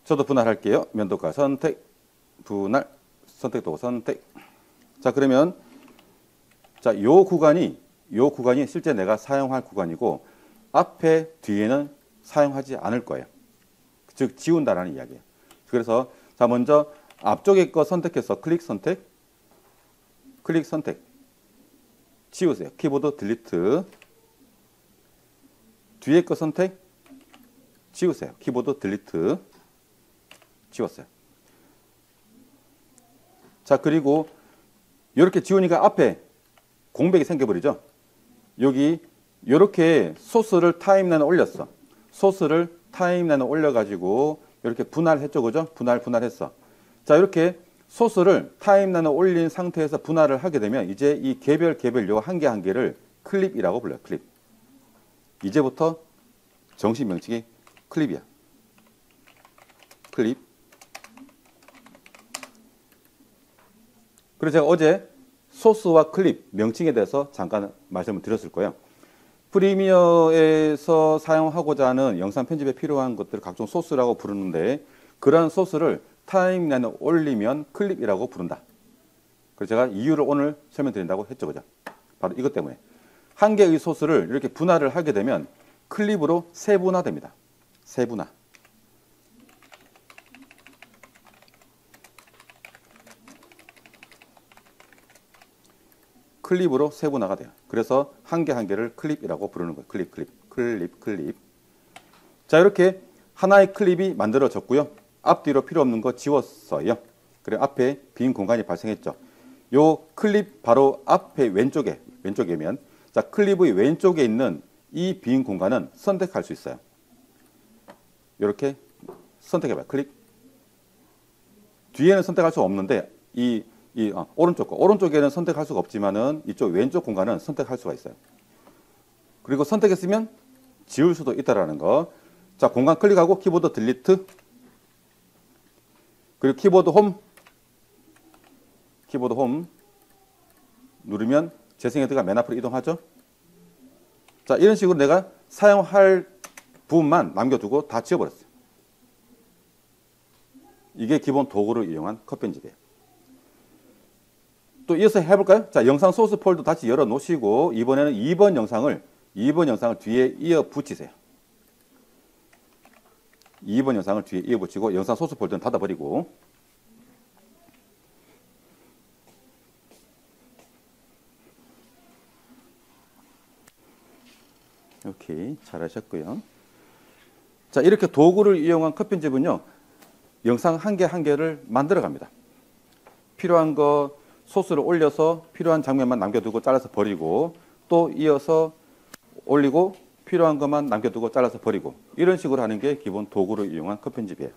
저도 분할할게요. 면도칼 선택, 분할, 선택도구 선택. 자, 그러면 자, 요 구간이 요 구간이 실제 내가 사용할 구간이고 앞에 뒤에는 사용하지 않을 거예요. 즉 지운다라는 이야기예요. 그래서 자, 먼저 앞쪽에 거 선택해서 클릭 선택, 클릭 선택, 지우세요. 키보드 딜리트. 뒤에 거 선택, 지우세요. 키보드 딜리트. 지웠어요. 자, 그리고 이렇게 지우니까 앞에 공백이 생겨버리죠. 여기 이렇게 소스를 타임라인에 올렸어. 소스를 타임라인에 올려가지고 이렇게 분할했죠, 그죠? 분할, 분할했어. 자, 이렇게 소스를 타임라인에 올린 상태에서 분할을 하게 되면 이제 이 개별 개별 요 한 개 한 개를 클립이라고 불러요. 클립. 이제부터 정식 명칭이 클립이야. 클립. 그리고 제가 어제 소스와 클립 명칭에 대해서 잠깐 말씀을 드렸을 거예요. 프리미어에서 사용하고자 하는 영상 편집에 필요한 것들을 각종 소스라고 부르는데, 그런 소스를 타임라인에 올리면 클립이라고 부른다. 그래서 제가 이유를 오늘 설명드린다고 했죠, 그죠? 바로 이것 때문에. 한 개의 소스를 이렇게 분할을 하게 되면 클립으로 세분화됩니다. 세분화. 클립으로 세분화가 돼요. 그래서 한 개 한 개를 클립이라고 부르는 거예요. 클립, 클립, 클립, 클립. 자, 이렇게 하나의 클립이 만들어졌고요. 앞뒤로 필요 없는 거 지웠어요. 그리고 앞에 빈 공간이 발생했죠. 요 클립 바로 앞에 왼쪽에, 왼쪽이면, 자, 클립의 왼쪽에 있는 이 빈 공간은 선택할 수 있어요. 이렇게 선택해봐요. 클릭. 뒤에는 선택할 수 없는데, 이 이 아, 오른쪽 거. 오른쪽에는 선택할 수가 없지만은 이쪽 왼쪽 공간은 선택할 수가 있어요. 그리고 선택했으면 지울 수도 있다라는 거. 자, 공간 클릭하고 키보드 딜리트. 그리고 키보드 홈. 키보드 홈 누르면 재생 헤드가 맨 앞으로 이동하죠. 자, 이런 식으로 내가 사용할 부분만 남겨두고 다 지워버렸어요. 이게 기본 도구를 이용한 컷 편집이에요. 또 이어서 해볼까요? 자, 영상 소스 폴더 다시 열어놓으시고 이번에는 이번 영상을 이번 영상을 뒤에 이어 붙이세요. 이번 영상을 뒤에 이어 붙이고 영상 소스 폴더는 닫아버리고 오케이, 잘하셨고요. 자, 이렇게 도구를 이용한 컷 편집은요, 영상 한 개 한 개를 만들어갑니다. 필요한 거 소스를 올려서 필요한 장면만 남겨두고 잘라서 버리고, 또 이어서 올리고 필요한 것만 남겨두고 잘라서 버리고, 이런 식으로 하는 게 기본 도구를 이용한 컷 편집이에요.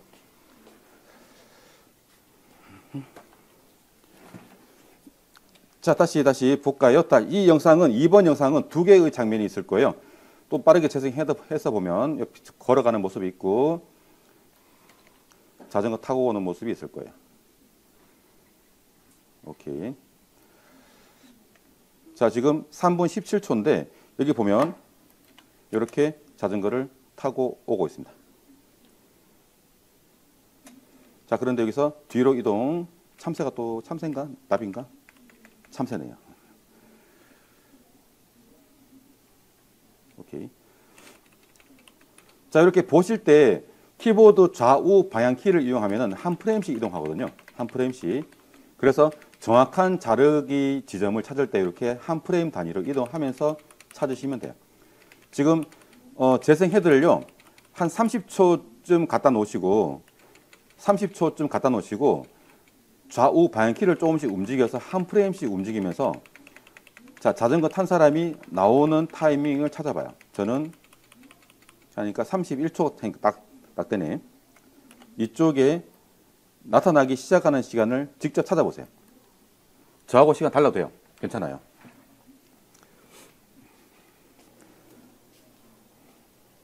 자, 다시 다시 볼까요? 이 영상은, 이번 영상은 두 개의 장면이 있을 거예요. 또 빠르게 재생해서 보면 걸어가는 모습이 있고 자전거 타고 오는 모습이 있을 거예요. 오케이. 자, 지금 삼분 십칠초인데 여기 보면 이렇게 자전거를 타고 오고 있습니다. 자, 그런데 여기서 뒤로 이동. 참새가 또 참새인가? 나비인가? 참새네요. 오케이. 자, 이렇게 보실 때 키보드 좌우 방향 키를 이용하면 한 프레임씩 이동하거든요. 한 프레임씩. 그래서 정확한 자르기 지점을 찾을 때 이렇게 한 프레임 단위로 이동하면서 찾으시면 돼요. 지금 어, 재생 헤드를요. 한 삼십 초쯤 갖다 놓으시고 삼십 초쯤 갖다 놓으시고 좌우 방향 키를 조금씩 움직여서 한 프레임씩 움직이면서 자, 자전거 탄 사람이 나오는 타이밍을 찾아봐요. 저는 그러니까 삼십일 초 딱, 딱 되네. 이쪽에 나타나기 시작하는 시간을 직접 찾아보세요. 저하고 시간 달라도 돼요. 괜찮아요.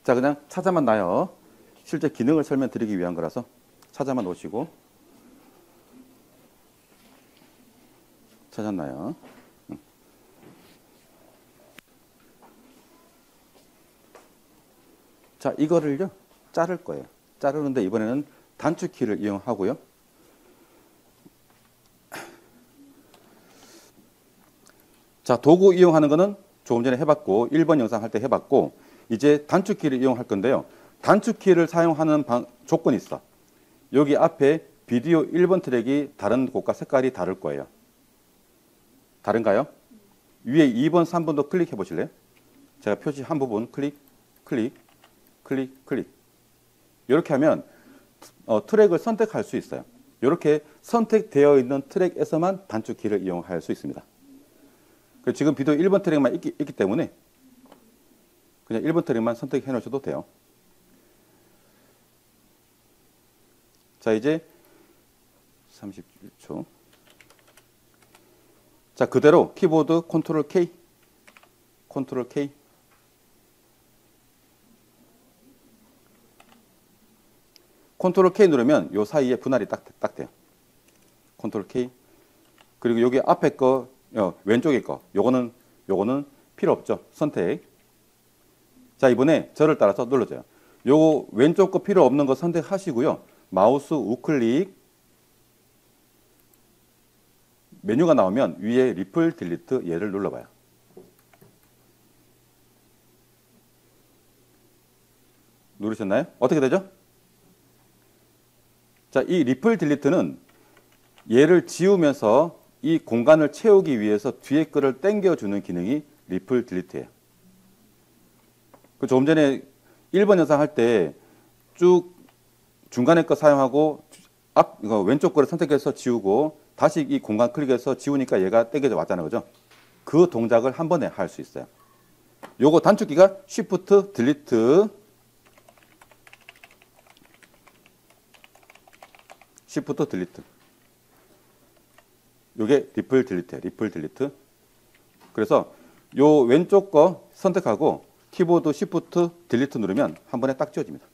자, 그냥 찾아만 놔요. 실제 기능을 설명드리기 위한 거라서 찾아만 오시고. 찾았나요? 자, 이거를요 자를 거예요. 자르는데 이번에는 단축키를 이용하고요. 자, 도구 이용하는 거는 조금 전에 해봤고 일 번 영상 할 때 해봤고 이제 단축키를 이용할 건데요. 단축키를 사용하는 방, 조건이 있어. 여기 앞에 비디오 일 번 트랙이 다른 곳과 색깔이 다를 거예요. 다른가요? 위에 이 번, 삼 번도 클릭해 보실래요? 제가 표시한 부분 클릭, 클릭. 클릭, 클릭. 이렇게 하면 어, 트랙을 선택할 수 있어요. 이렇게 선택되어 있는 트랙에서만 단축키를 이용할 수 있습니다. 그리고 지금 비디오 일 번 트랙만 있기, 있기 때문에 그냥 일 번 트랙만 선택해 놓으셔도 돼요. 자, 이제 삼십일 초. 자, 그대로 키보드 컨트롤 K, 컨트롤 K. 컨트롤 K 누르면 요 사이에 분할이 딱, 딱 돼요. 컨트롤 K. 그리고 여기 앞에 거, 어, 왼쪽에 거. 요거는, 요거는 필요 없죠. 선택. 자, 이번에 저를 따라서 눌러줘요. 요거 왼쪽 거 필요 없는 거 선택하시고요. 마우스 우클릭. 메뉴가 나오면 위에 리플 딜리트 얘를 눌러봐요. 누르셨나요? 어떻게 되죠? 자, 이 리플 딜리트는 얘를 지우면서 이 공간을 채우기 위해서 뒤에 거를 당겨주는 기능이 리플 딜리트예요. 그 조금 전에 일 번 영상 할 때 쭉 중간에 거 사용하고 앞 이거 왼쪽 거를 선택해서 지우고 다시 이 공간 클릭해서 지우니까 얘가 당겨져 왔다는 거죠. 그 동작을 한 번에 할 수 있어요. 요거 단축키가 쉬프트 딜리트 쉬프트 딜리트. 요게 리플 딜리트예요. 리플 딜리트. 그래서 요 왼쪽 거 선택하고 키보드 쉬프트 딜리트 누르면 한 번에 딱 지워집니다.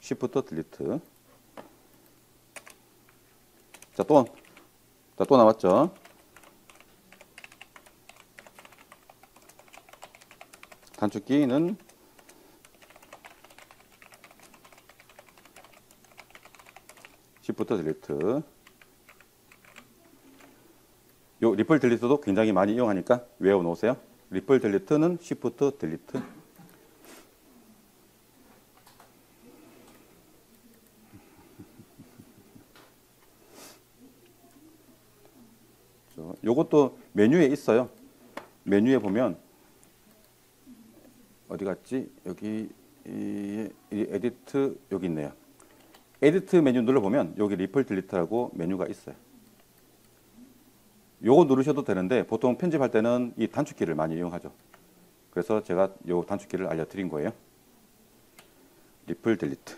쉬프트 딜리트. 자, 또, 자, 또 나왔죠. 단축키는 쉬프트 딜리트. 요 리플 딜리트도 굉장히 많이 이용하니까 외워 놓으세요. 리플 딜리트는 쉬프트 딜리트. 요것도 메뉴에 있어요. 메뉴에 보면 어디 갔지? 여기 이, 이 에디트 여기 있네요. 에디트 메뉴 눌러보면 여기 리플 딜리트라고 메뉴가 있어요. 요거 누르셔도 되는데 보통 편집할 때는 이 단축키를 많이 이용하죠. 그래서 제가 요 단축키를 알려드린 거예요. 리플 딜리트.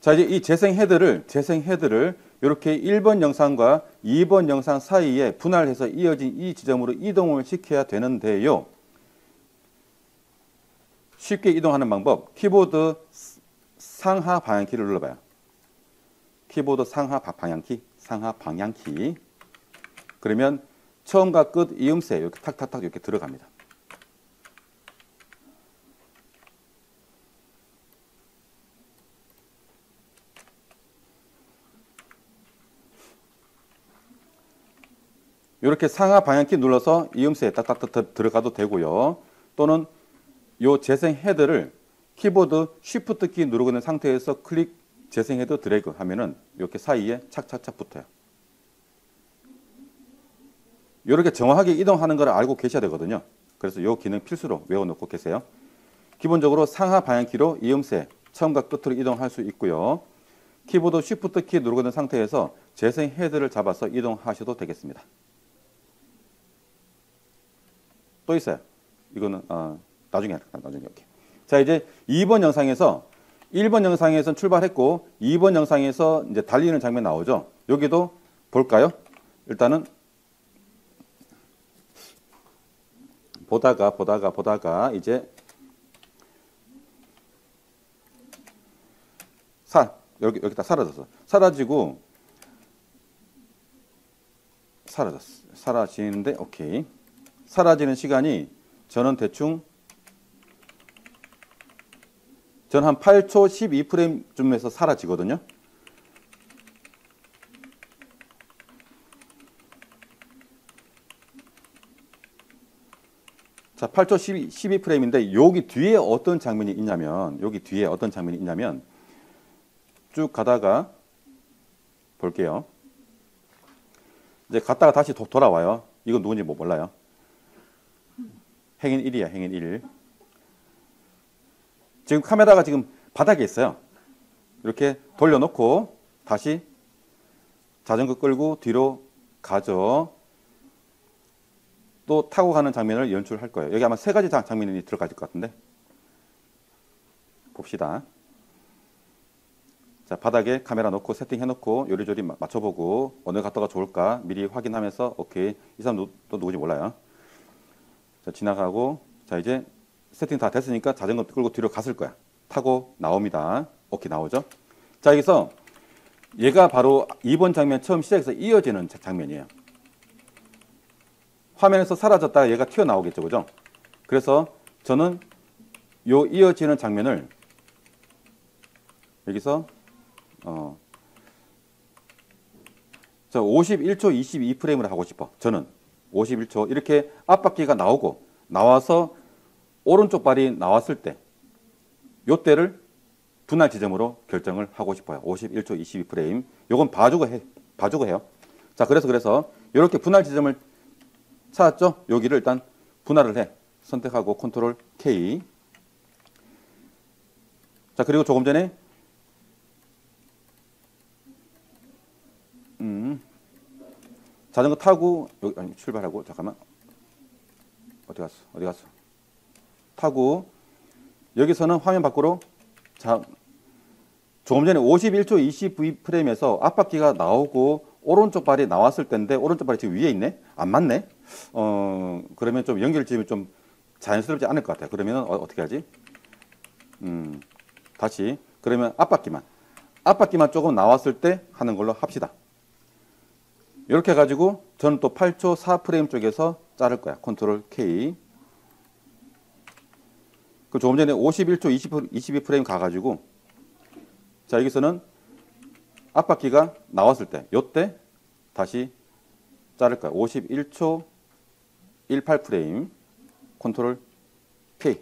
자, 이제 이 재생 헤드를 재생 헤드를 이렇게 일 번 영상과 이 번 영상 사이에 분할해서 이어진 이 지점으로 이동을 시켜야 되는데요. 쉽게 이동하는 방법, 키보드 상하 방향키를 눌러봐요. 키보드 상하 방향키, 상하 방향키. 그러면 처음과 끝 이음새 이렇게 탁탁탁 이렇게 들어갑니다. 이렇게 상하 방향키 눌러서 이음새에 딱딱탁 들어가도 되고요. 또는 요 재생 헤드를 키보드 쉬프트 키 누르고 있는 상태에서 클릭 재생 헤드 드래그 하면은 이렇게 사이에 착착착 붙어요. 이렇게 정확하게 이동하는 걸 알고 계셔야 되거든요. 그래서 이 기능 필수로 외워놓고 계세요. 기본적으로 상하 방향키로 이음새 처음과 끝으로 이동할 수 있고요. 키보드 쉬프트 키 누르고 있는 상태에서 재생 헤드를 잡아서 이동하셔도 되겠습니다. 또 있어요. 이거는 어, 나중에 할까요? 나중에 이렇게. 자, 이제 이 번 영상에서 일 번 영상에서는 출발했고 이 번 영상에서 이제 달리는 장면 나오죠. 여기도 볼까요? 일단은 보다가 보다가 보다가 이제 사 여기 여기 다 사라졌어. 사라지고 사라졌어. 사라지는데 오케이. 사라지는 시간이 저는 대충 전 한 팔 초 십이 프레임쯤에서 사라지거든요. 자, 팔 초 십이 프레임인데 여기 뒤에 어떤 장면이 있냐면 여기 뒤에 어떤 장면이 있냐면 쭉 가다가 볼게요. 이제 갔다가 다시 도, 돌아와요. 이건 누군지 뭐 몰라요. 행인 일이야, 행인 일. 지금 카메라가 지금 바닥에 있어요. 이렇게 돌려놓고 다시 자전거 끌고 뒤로 가죠. 또 타고 가는 장면을 연출할 거예요. 여기 아마 세 가지 장면이 들어가질 것 같은데. 봅시다. 자, 바닥에 카메라 놓고 세팅해놓고 요리조리 맞춰보고 어느 갔다가 좋을까 미리 확인하면서 오케이. 이 사람 누, 또 누구지 몰라요. 자, 지나가고 자 이제 세팅 다 됐으니까 자전거 끌고 뒤로 갔을 거야. 타고 나옵니다. 오케이 나오죠. 자 여기서 얘가 바로 이 번 장면 처음 시작해서 이어지는 장면이에요. 화면에서 사라졌다가 얘가 튀어나오겠죠. 그죠? 그래서 저는 요 이어지는 장면을 여기서 어, 저 오십일 초 이십이 프레임으로 하고 싶어. 저는 오십일 초 이렇게 앞바퀴가 나오고 나와서 오른쪽 발이 나왔을 때 요때를 분할 지점으로 결정을 하고 싶어요. 오십일 초 이십이 프레임. 요건 봐주고 해, 봐주고 해요. 자, 그래서 그래서 이렇게 분할 지점을 찾았죠? 여기를 일단 분할을 해. 선택하고 컨트롤 K. 자, 그리고 조금 전에 음, 자전거 타고 여기 아니, 출발하고 잠깐만 어디 갔어? 어디 갔어? 타고 여기서는 화면 밖으로 자 조금 전에 오십일 초 이십이 프레임에서 앞바퀴가 나오고 오른쪽 발이 나왔을 때인데 오른쪽 발이 지금 위에 있네? 안 맞네? 어 그러면 좀 연결점이 좀 자연스럽지 않을 것 같아요. 그러면 어, 어떻게 하지? 음 다시 그러면 앞바퀴만 앞바퀴만 조금 나왔을 때 하는 걸로 합시다. 이렇게 해가지고 저는 또 팔 초 사 프레임 쪽에서 자를 거야. 컨트롤 K. 그 조금 전에 오십일 초 이십이 프레임 가가지고 자 여기서는 앞바퀴가 나왔을 때 요때 다시 자를까요? 오십일 초 십팔 프레임 컨트롤 K.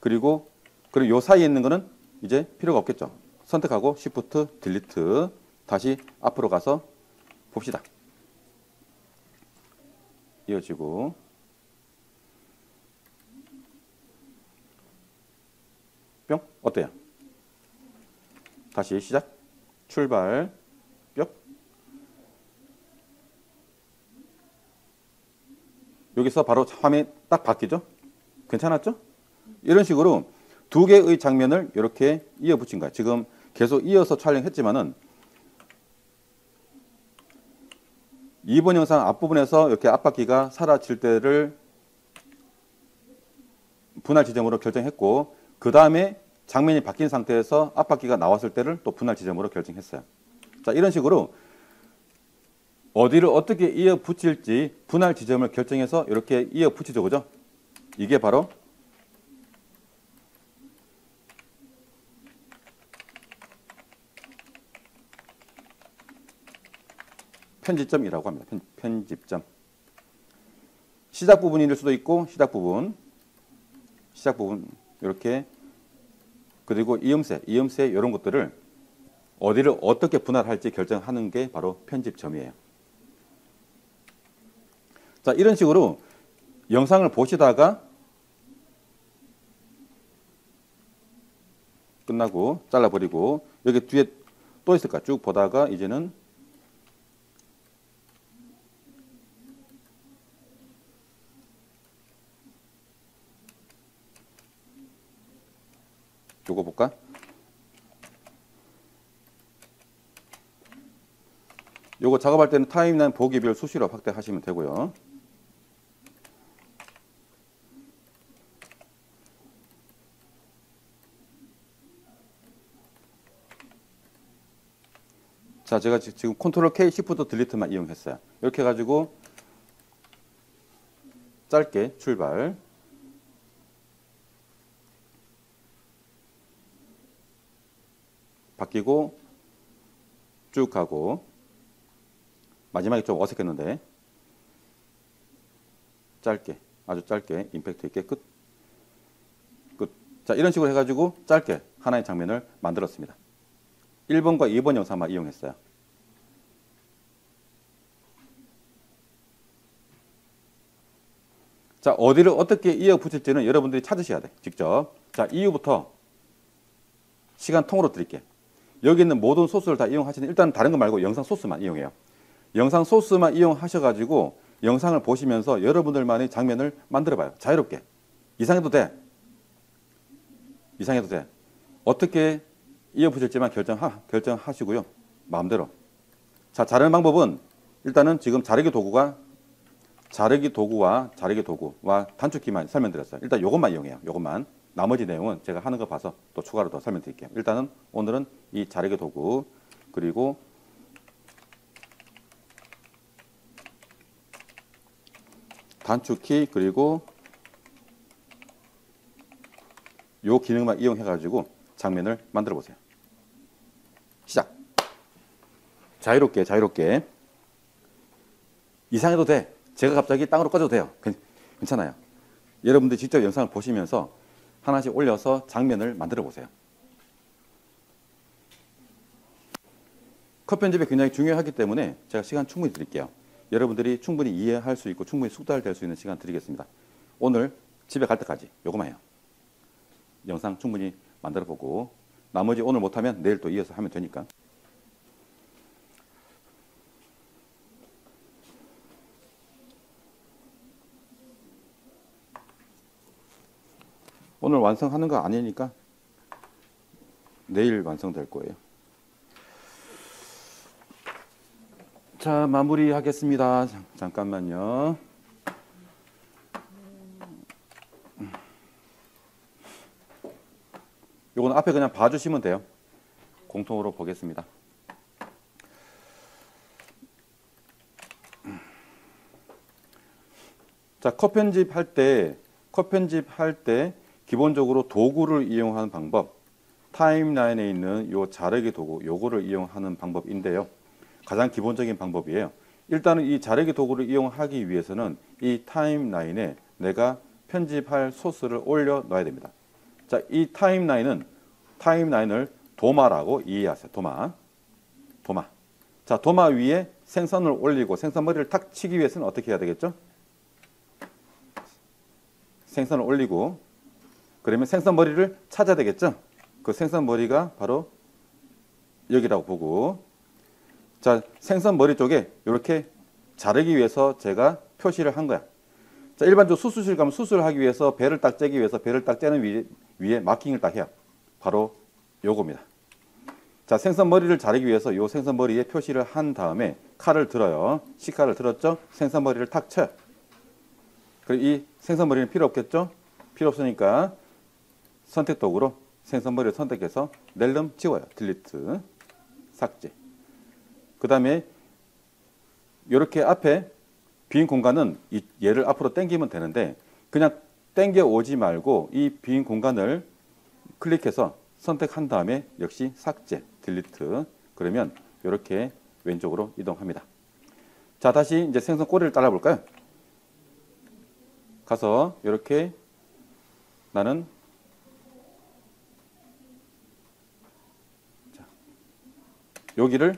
그리고 그리고 요 사이에 있는 거는 이제 필요가 없겠죠. 선택하고 쉬프트 딜리트 다시 앞으로 가서 봅시다. 이어지고 뿅 어때요? 다시 시작 출발 뿅 여기서 바로 화면이 딱 바뀌죠? 괜찮았죠? 이런 식으로 두 개의 장면을 이렇게 이어 붙인 거야. 지금 계속 이어서 촬영했지만은 이 번 영상 앞부분에서 이렇게 앞바퀴가 사라질 때를 분할 지점으로 결정했고 그 다음에 장면이 바뀐 상태에서 앞바퀴가 나왔을 때를 또 분할 지점으로 결정했어요. 자, 이런 식으로 어디를 어떻게 이어 붙일지 분할 지점을 결정해서 이렇게 이어 붙이죠. 그죠? 이게 바로 편집점이라고 합니다. 편, 편집점. 시작 부분일 수도 있고 시작 부분 시작 부분 이렇게, 그리고 이음새, 이음새 이런 것들을 어디를 어떻게 분할할지 결정하는 게 바로 편집점이에요. 자, 이런 식으로 영상을 보시다가 끝나고 잘라버리고, 여기 뒤에 또 있을까? 쭉 보다가 이제는 요거 볼까? 요거 작업할 때는 타임라인 보기별 수시로 확대하시면 되고요. 자, 제가 지금 컨트롤 K, Shift, 딜리트만 이용했어요. 이렇게 해가지고 짧게 출발. 바뀌고 쭉 가고, 마지막에 좀 어색했는데 짧게, 아주 짧게 임팩트 있게 끝. 끝. 자, 이런 식으로 해가지고 짧게 하나의 장면을 만들었습니다. 일 번과 이 번 영상만 이용했어요. 자, 어디를 어떻게 이어 붙일지는 여러분들이 찾으셔야 돼, 직접. 자, 이후부터 시간 통으로 드릴게요. 여기 있는 모든 소스를 다 이용하시는, 일단 다른 거 말고 영상 소스만 이용해요. 영상 소스만 이용하셔가지고 영상을 보시면서 여러분들만의 장면을 만들어봐요. 자유롭게. 이상해도 돼. 이상해도 돼. 어떻게 이어붙일지만 결정하, 결정하시고요. 마음대로. 자, 자르는 방법은 일단은 지금 자르기 도구가 자르기 도구와 자르기 도구와 단축키만 설명드렸어요. 일단 요것만 이용해요. 요것만. 나머지 내용은 제가 하는 거 봐서 또 추가로 더 설명드릴게요. 일단은 오늘은 이 자르기 도구, 그리고 단축키, 그리고 요 기능만 이용해가지고 장면을 만들어 보세요. 시작. 자유롭게, 자유롭게. 이상해도 돼. 제가 갑자기 땅으로 꺼져도 돼요. 괜찮아요. 여러분들 직접 영상을 보시면서 하나씩 올려서 장면을 만들어 보세요. 컷 편집이 굉장히 중요하기 때문에 제가 시간 충분히 드릴게요. 여러분들이 충분히 이해할 수 있고 충분히 숙달될 수 있는 시간 드리겠습니다. 오늘 집에 갈 때까지 요것만 해요. 영상 충분히 만들어 보고, 나머지 오늘 못하면 내일 또 이어서 하면 되니까. 오늘 완성하는 거 아니니까 내일 완성될 거예요. 자, 마무리하겠습니다. 잠깐만요. 요건 앞에 그냥 봐주시면 돼요. 공통으로 보겠습니다. 자, 컷 편집할 때, 컷 편집할 때 기본적으로 도구를 이용하는 방법, 타임라인에 있는 요 자르기 도구, 요거를 이용하는 방법인데요. 가장 기본적인 방법이에요. 일단은 이 자르기 도구를 이용하기 위해서는 이 타임라인에 내가 편집할 소스를 올려 넣어야 됩니다. 자, 이 타임라인은, 타임라인을 도마라고 이해하세요. 도마. 도마. 자, 도마 위에 생선을 올리고, 생선머리를 탁 치기 위해서는 어떻게 해야 되겠죠? 생선을 올리고, 그러면 생선머리를 찾아야 되겠죠? 그 생선머리가 바로 여기라고 보고, 자, 생선머리 쪽에 이렇게 자르기 위해서 제가 표시를 한 거야. 자, 일반적으로 수술실 가면 수술을 하기 위해서 배를 딱 째기 위해서 배를 딱 째는 위에, 위에 마킹을 딱 해요. 바로 요겁니다. 자, 생선머리를 자르기 위해서 요 생선머리에 표시를 한 다음에 칼을 들어요. 식칼을 들었죠? 생선머리를 탁 쳐요. 그리고 이 생선머리는 필요 없겠죠? 필요 없으니까 선택 도구로 생선머리를 선택해서 낼름 지워요. 딜리트, 삭제. 그 다음에 이렇게 앞에 빈 공간은 얘를 앞으로 당기면 되는데, 그냥 당겨 오지 말고 이 빈 공간을 클릭해서 선택한 다음에 역시 삭제, 딜리트. 그러면 이렇게 왼쪽으로 이동합니다. 자, 다시 이제 생선 꼬리를 잘라 볼까요? 가서 이렇게 나는 자, 여기를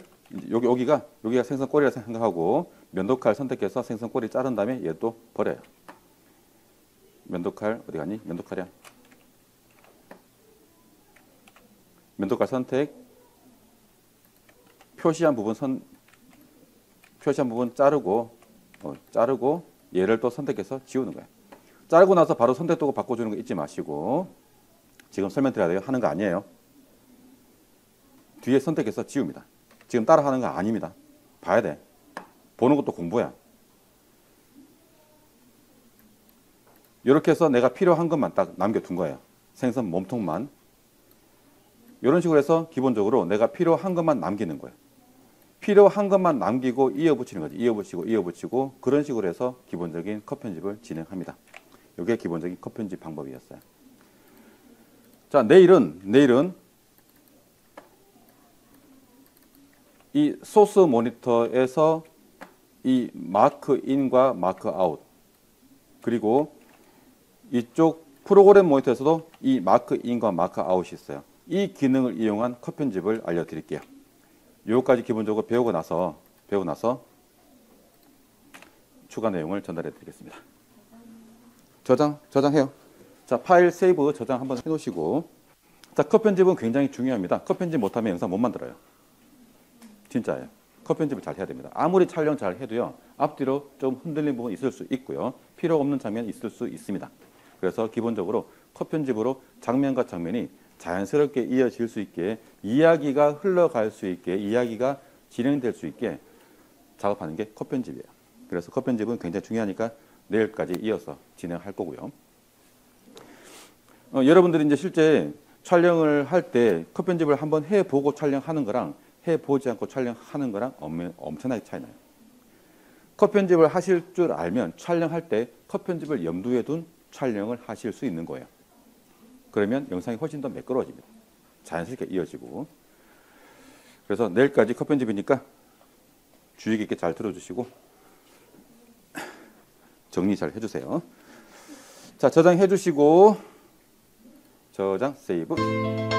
여기 여기가 여기가 생선꼬리라 생각하고 면도칼 선택해서 생선꼬리 자른 다음에 얘 또 버려요. 면도칼 어디 가니? 면도칼이야. 면도칼 선택. 표시한 부분 선 표시한 부분 자르고 어, 자르고 얘를 또 선택해서 지우는 거야. 자르고 나서 바로 선택도구 바꿔주는 거 잊지 마시고 지금 설명드려야 돼요. 하는 거 아니에요. 뒤에 선택해서 지웁니다. 지금 따라하는 거 아닙니다. 봐야 돼. 보는 것도 공부야. 이렇게 해서 내가 필요한 것만 딱 남겨둔 거예요. 생선 몸통만. 이런 식으로 해서 기본적으로 내가 필요한 것만 남기는 거예요. 필요한 것만 남기고 이어붙이는 거지. 이어붙이고 이어붙이고 그런 식으로 해서 기본적인 컷 편집을 진행합니다. 이게 기본적인 컷 편집 방법이었어요. 자, 내일은 내일은 이 소스 모니터에서 이 마크인과 마크아웃 그리고 이쪽 프로그램 모니터에서도 이 마크인과 마크아웃이 있어요. 이 기능을 이용한 컷 편집을 알려드릴게요. 요거까지 기본적으로 배우고 나서 배우고 나서 추가 내용을 전달해 드리겠습니다. 저장, 저장해요. 자, 파일 세이브 저장 한번 해놓으시고. 자, 컷 편집은 굉장히 중요합니다. 컷 편집 못하면 영상 못 만들어요. 진짜예요. 컷 편집을 잘 해야 됩니다. 아무리 촬영 잘 해도요. 앞뒤로 좀 흔들린 부분이 있을 수 있고요. 필요 없는 장면이 있을 수 있습니다. 그래서 기본적으로 컷 편집으로 장면과 장면이 자연스럽게 이어질 수 있게 이야기가 흘러갈 수 있게 이야기가 진행될 수 있게 작업하는 게 컷 편집이에요. 그래서 컷 편집은 굉장히 중요하니까 내일까지 이어서 진행할 거고요. 어, 여러분들이 이제 실제 촬영을 할 때 컷 편집을 한번 해보고 촬영하는 거랑 해보지 않고 촬영하는 거랑 엄청나게 차이 나요. 컷 편집을 하실 줄 알면 촬영할 때 컷 편집을 염두에 둔 촬영을 하실 수 있는 거예요. 그러면 영상이 훨씬 더 매끄러워집니다. 자연스럽게 이어지고. 그래서 내일까지 컷 편집이니까 주의 깊게 잘 들어주시고 정리 잘 해주세요. 자, 저장해 주시고 저장 세이브.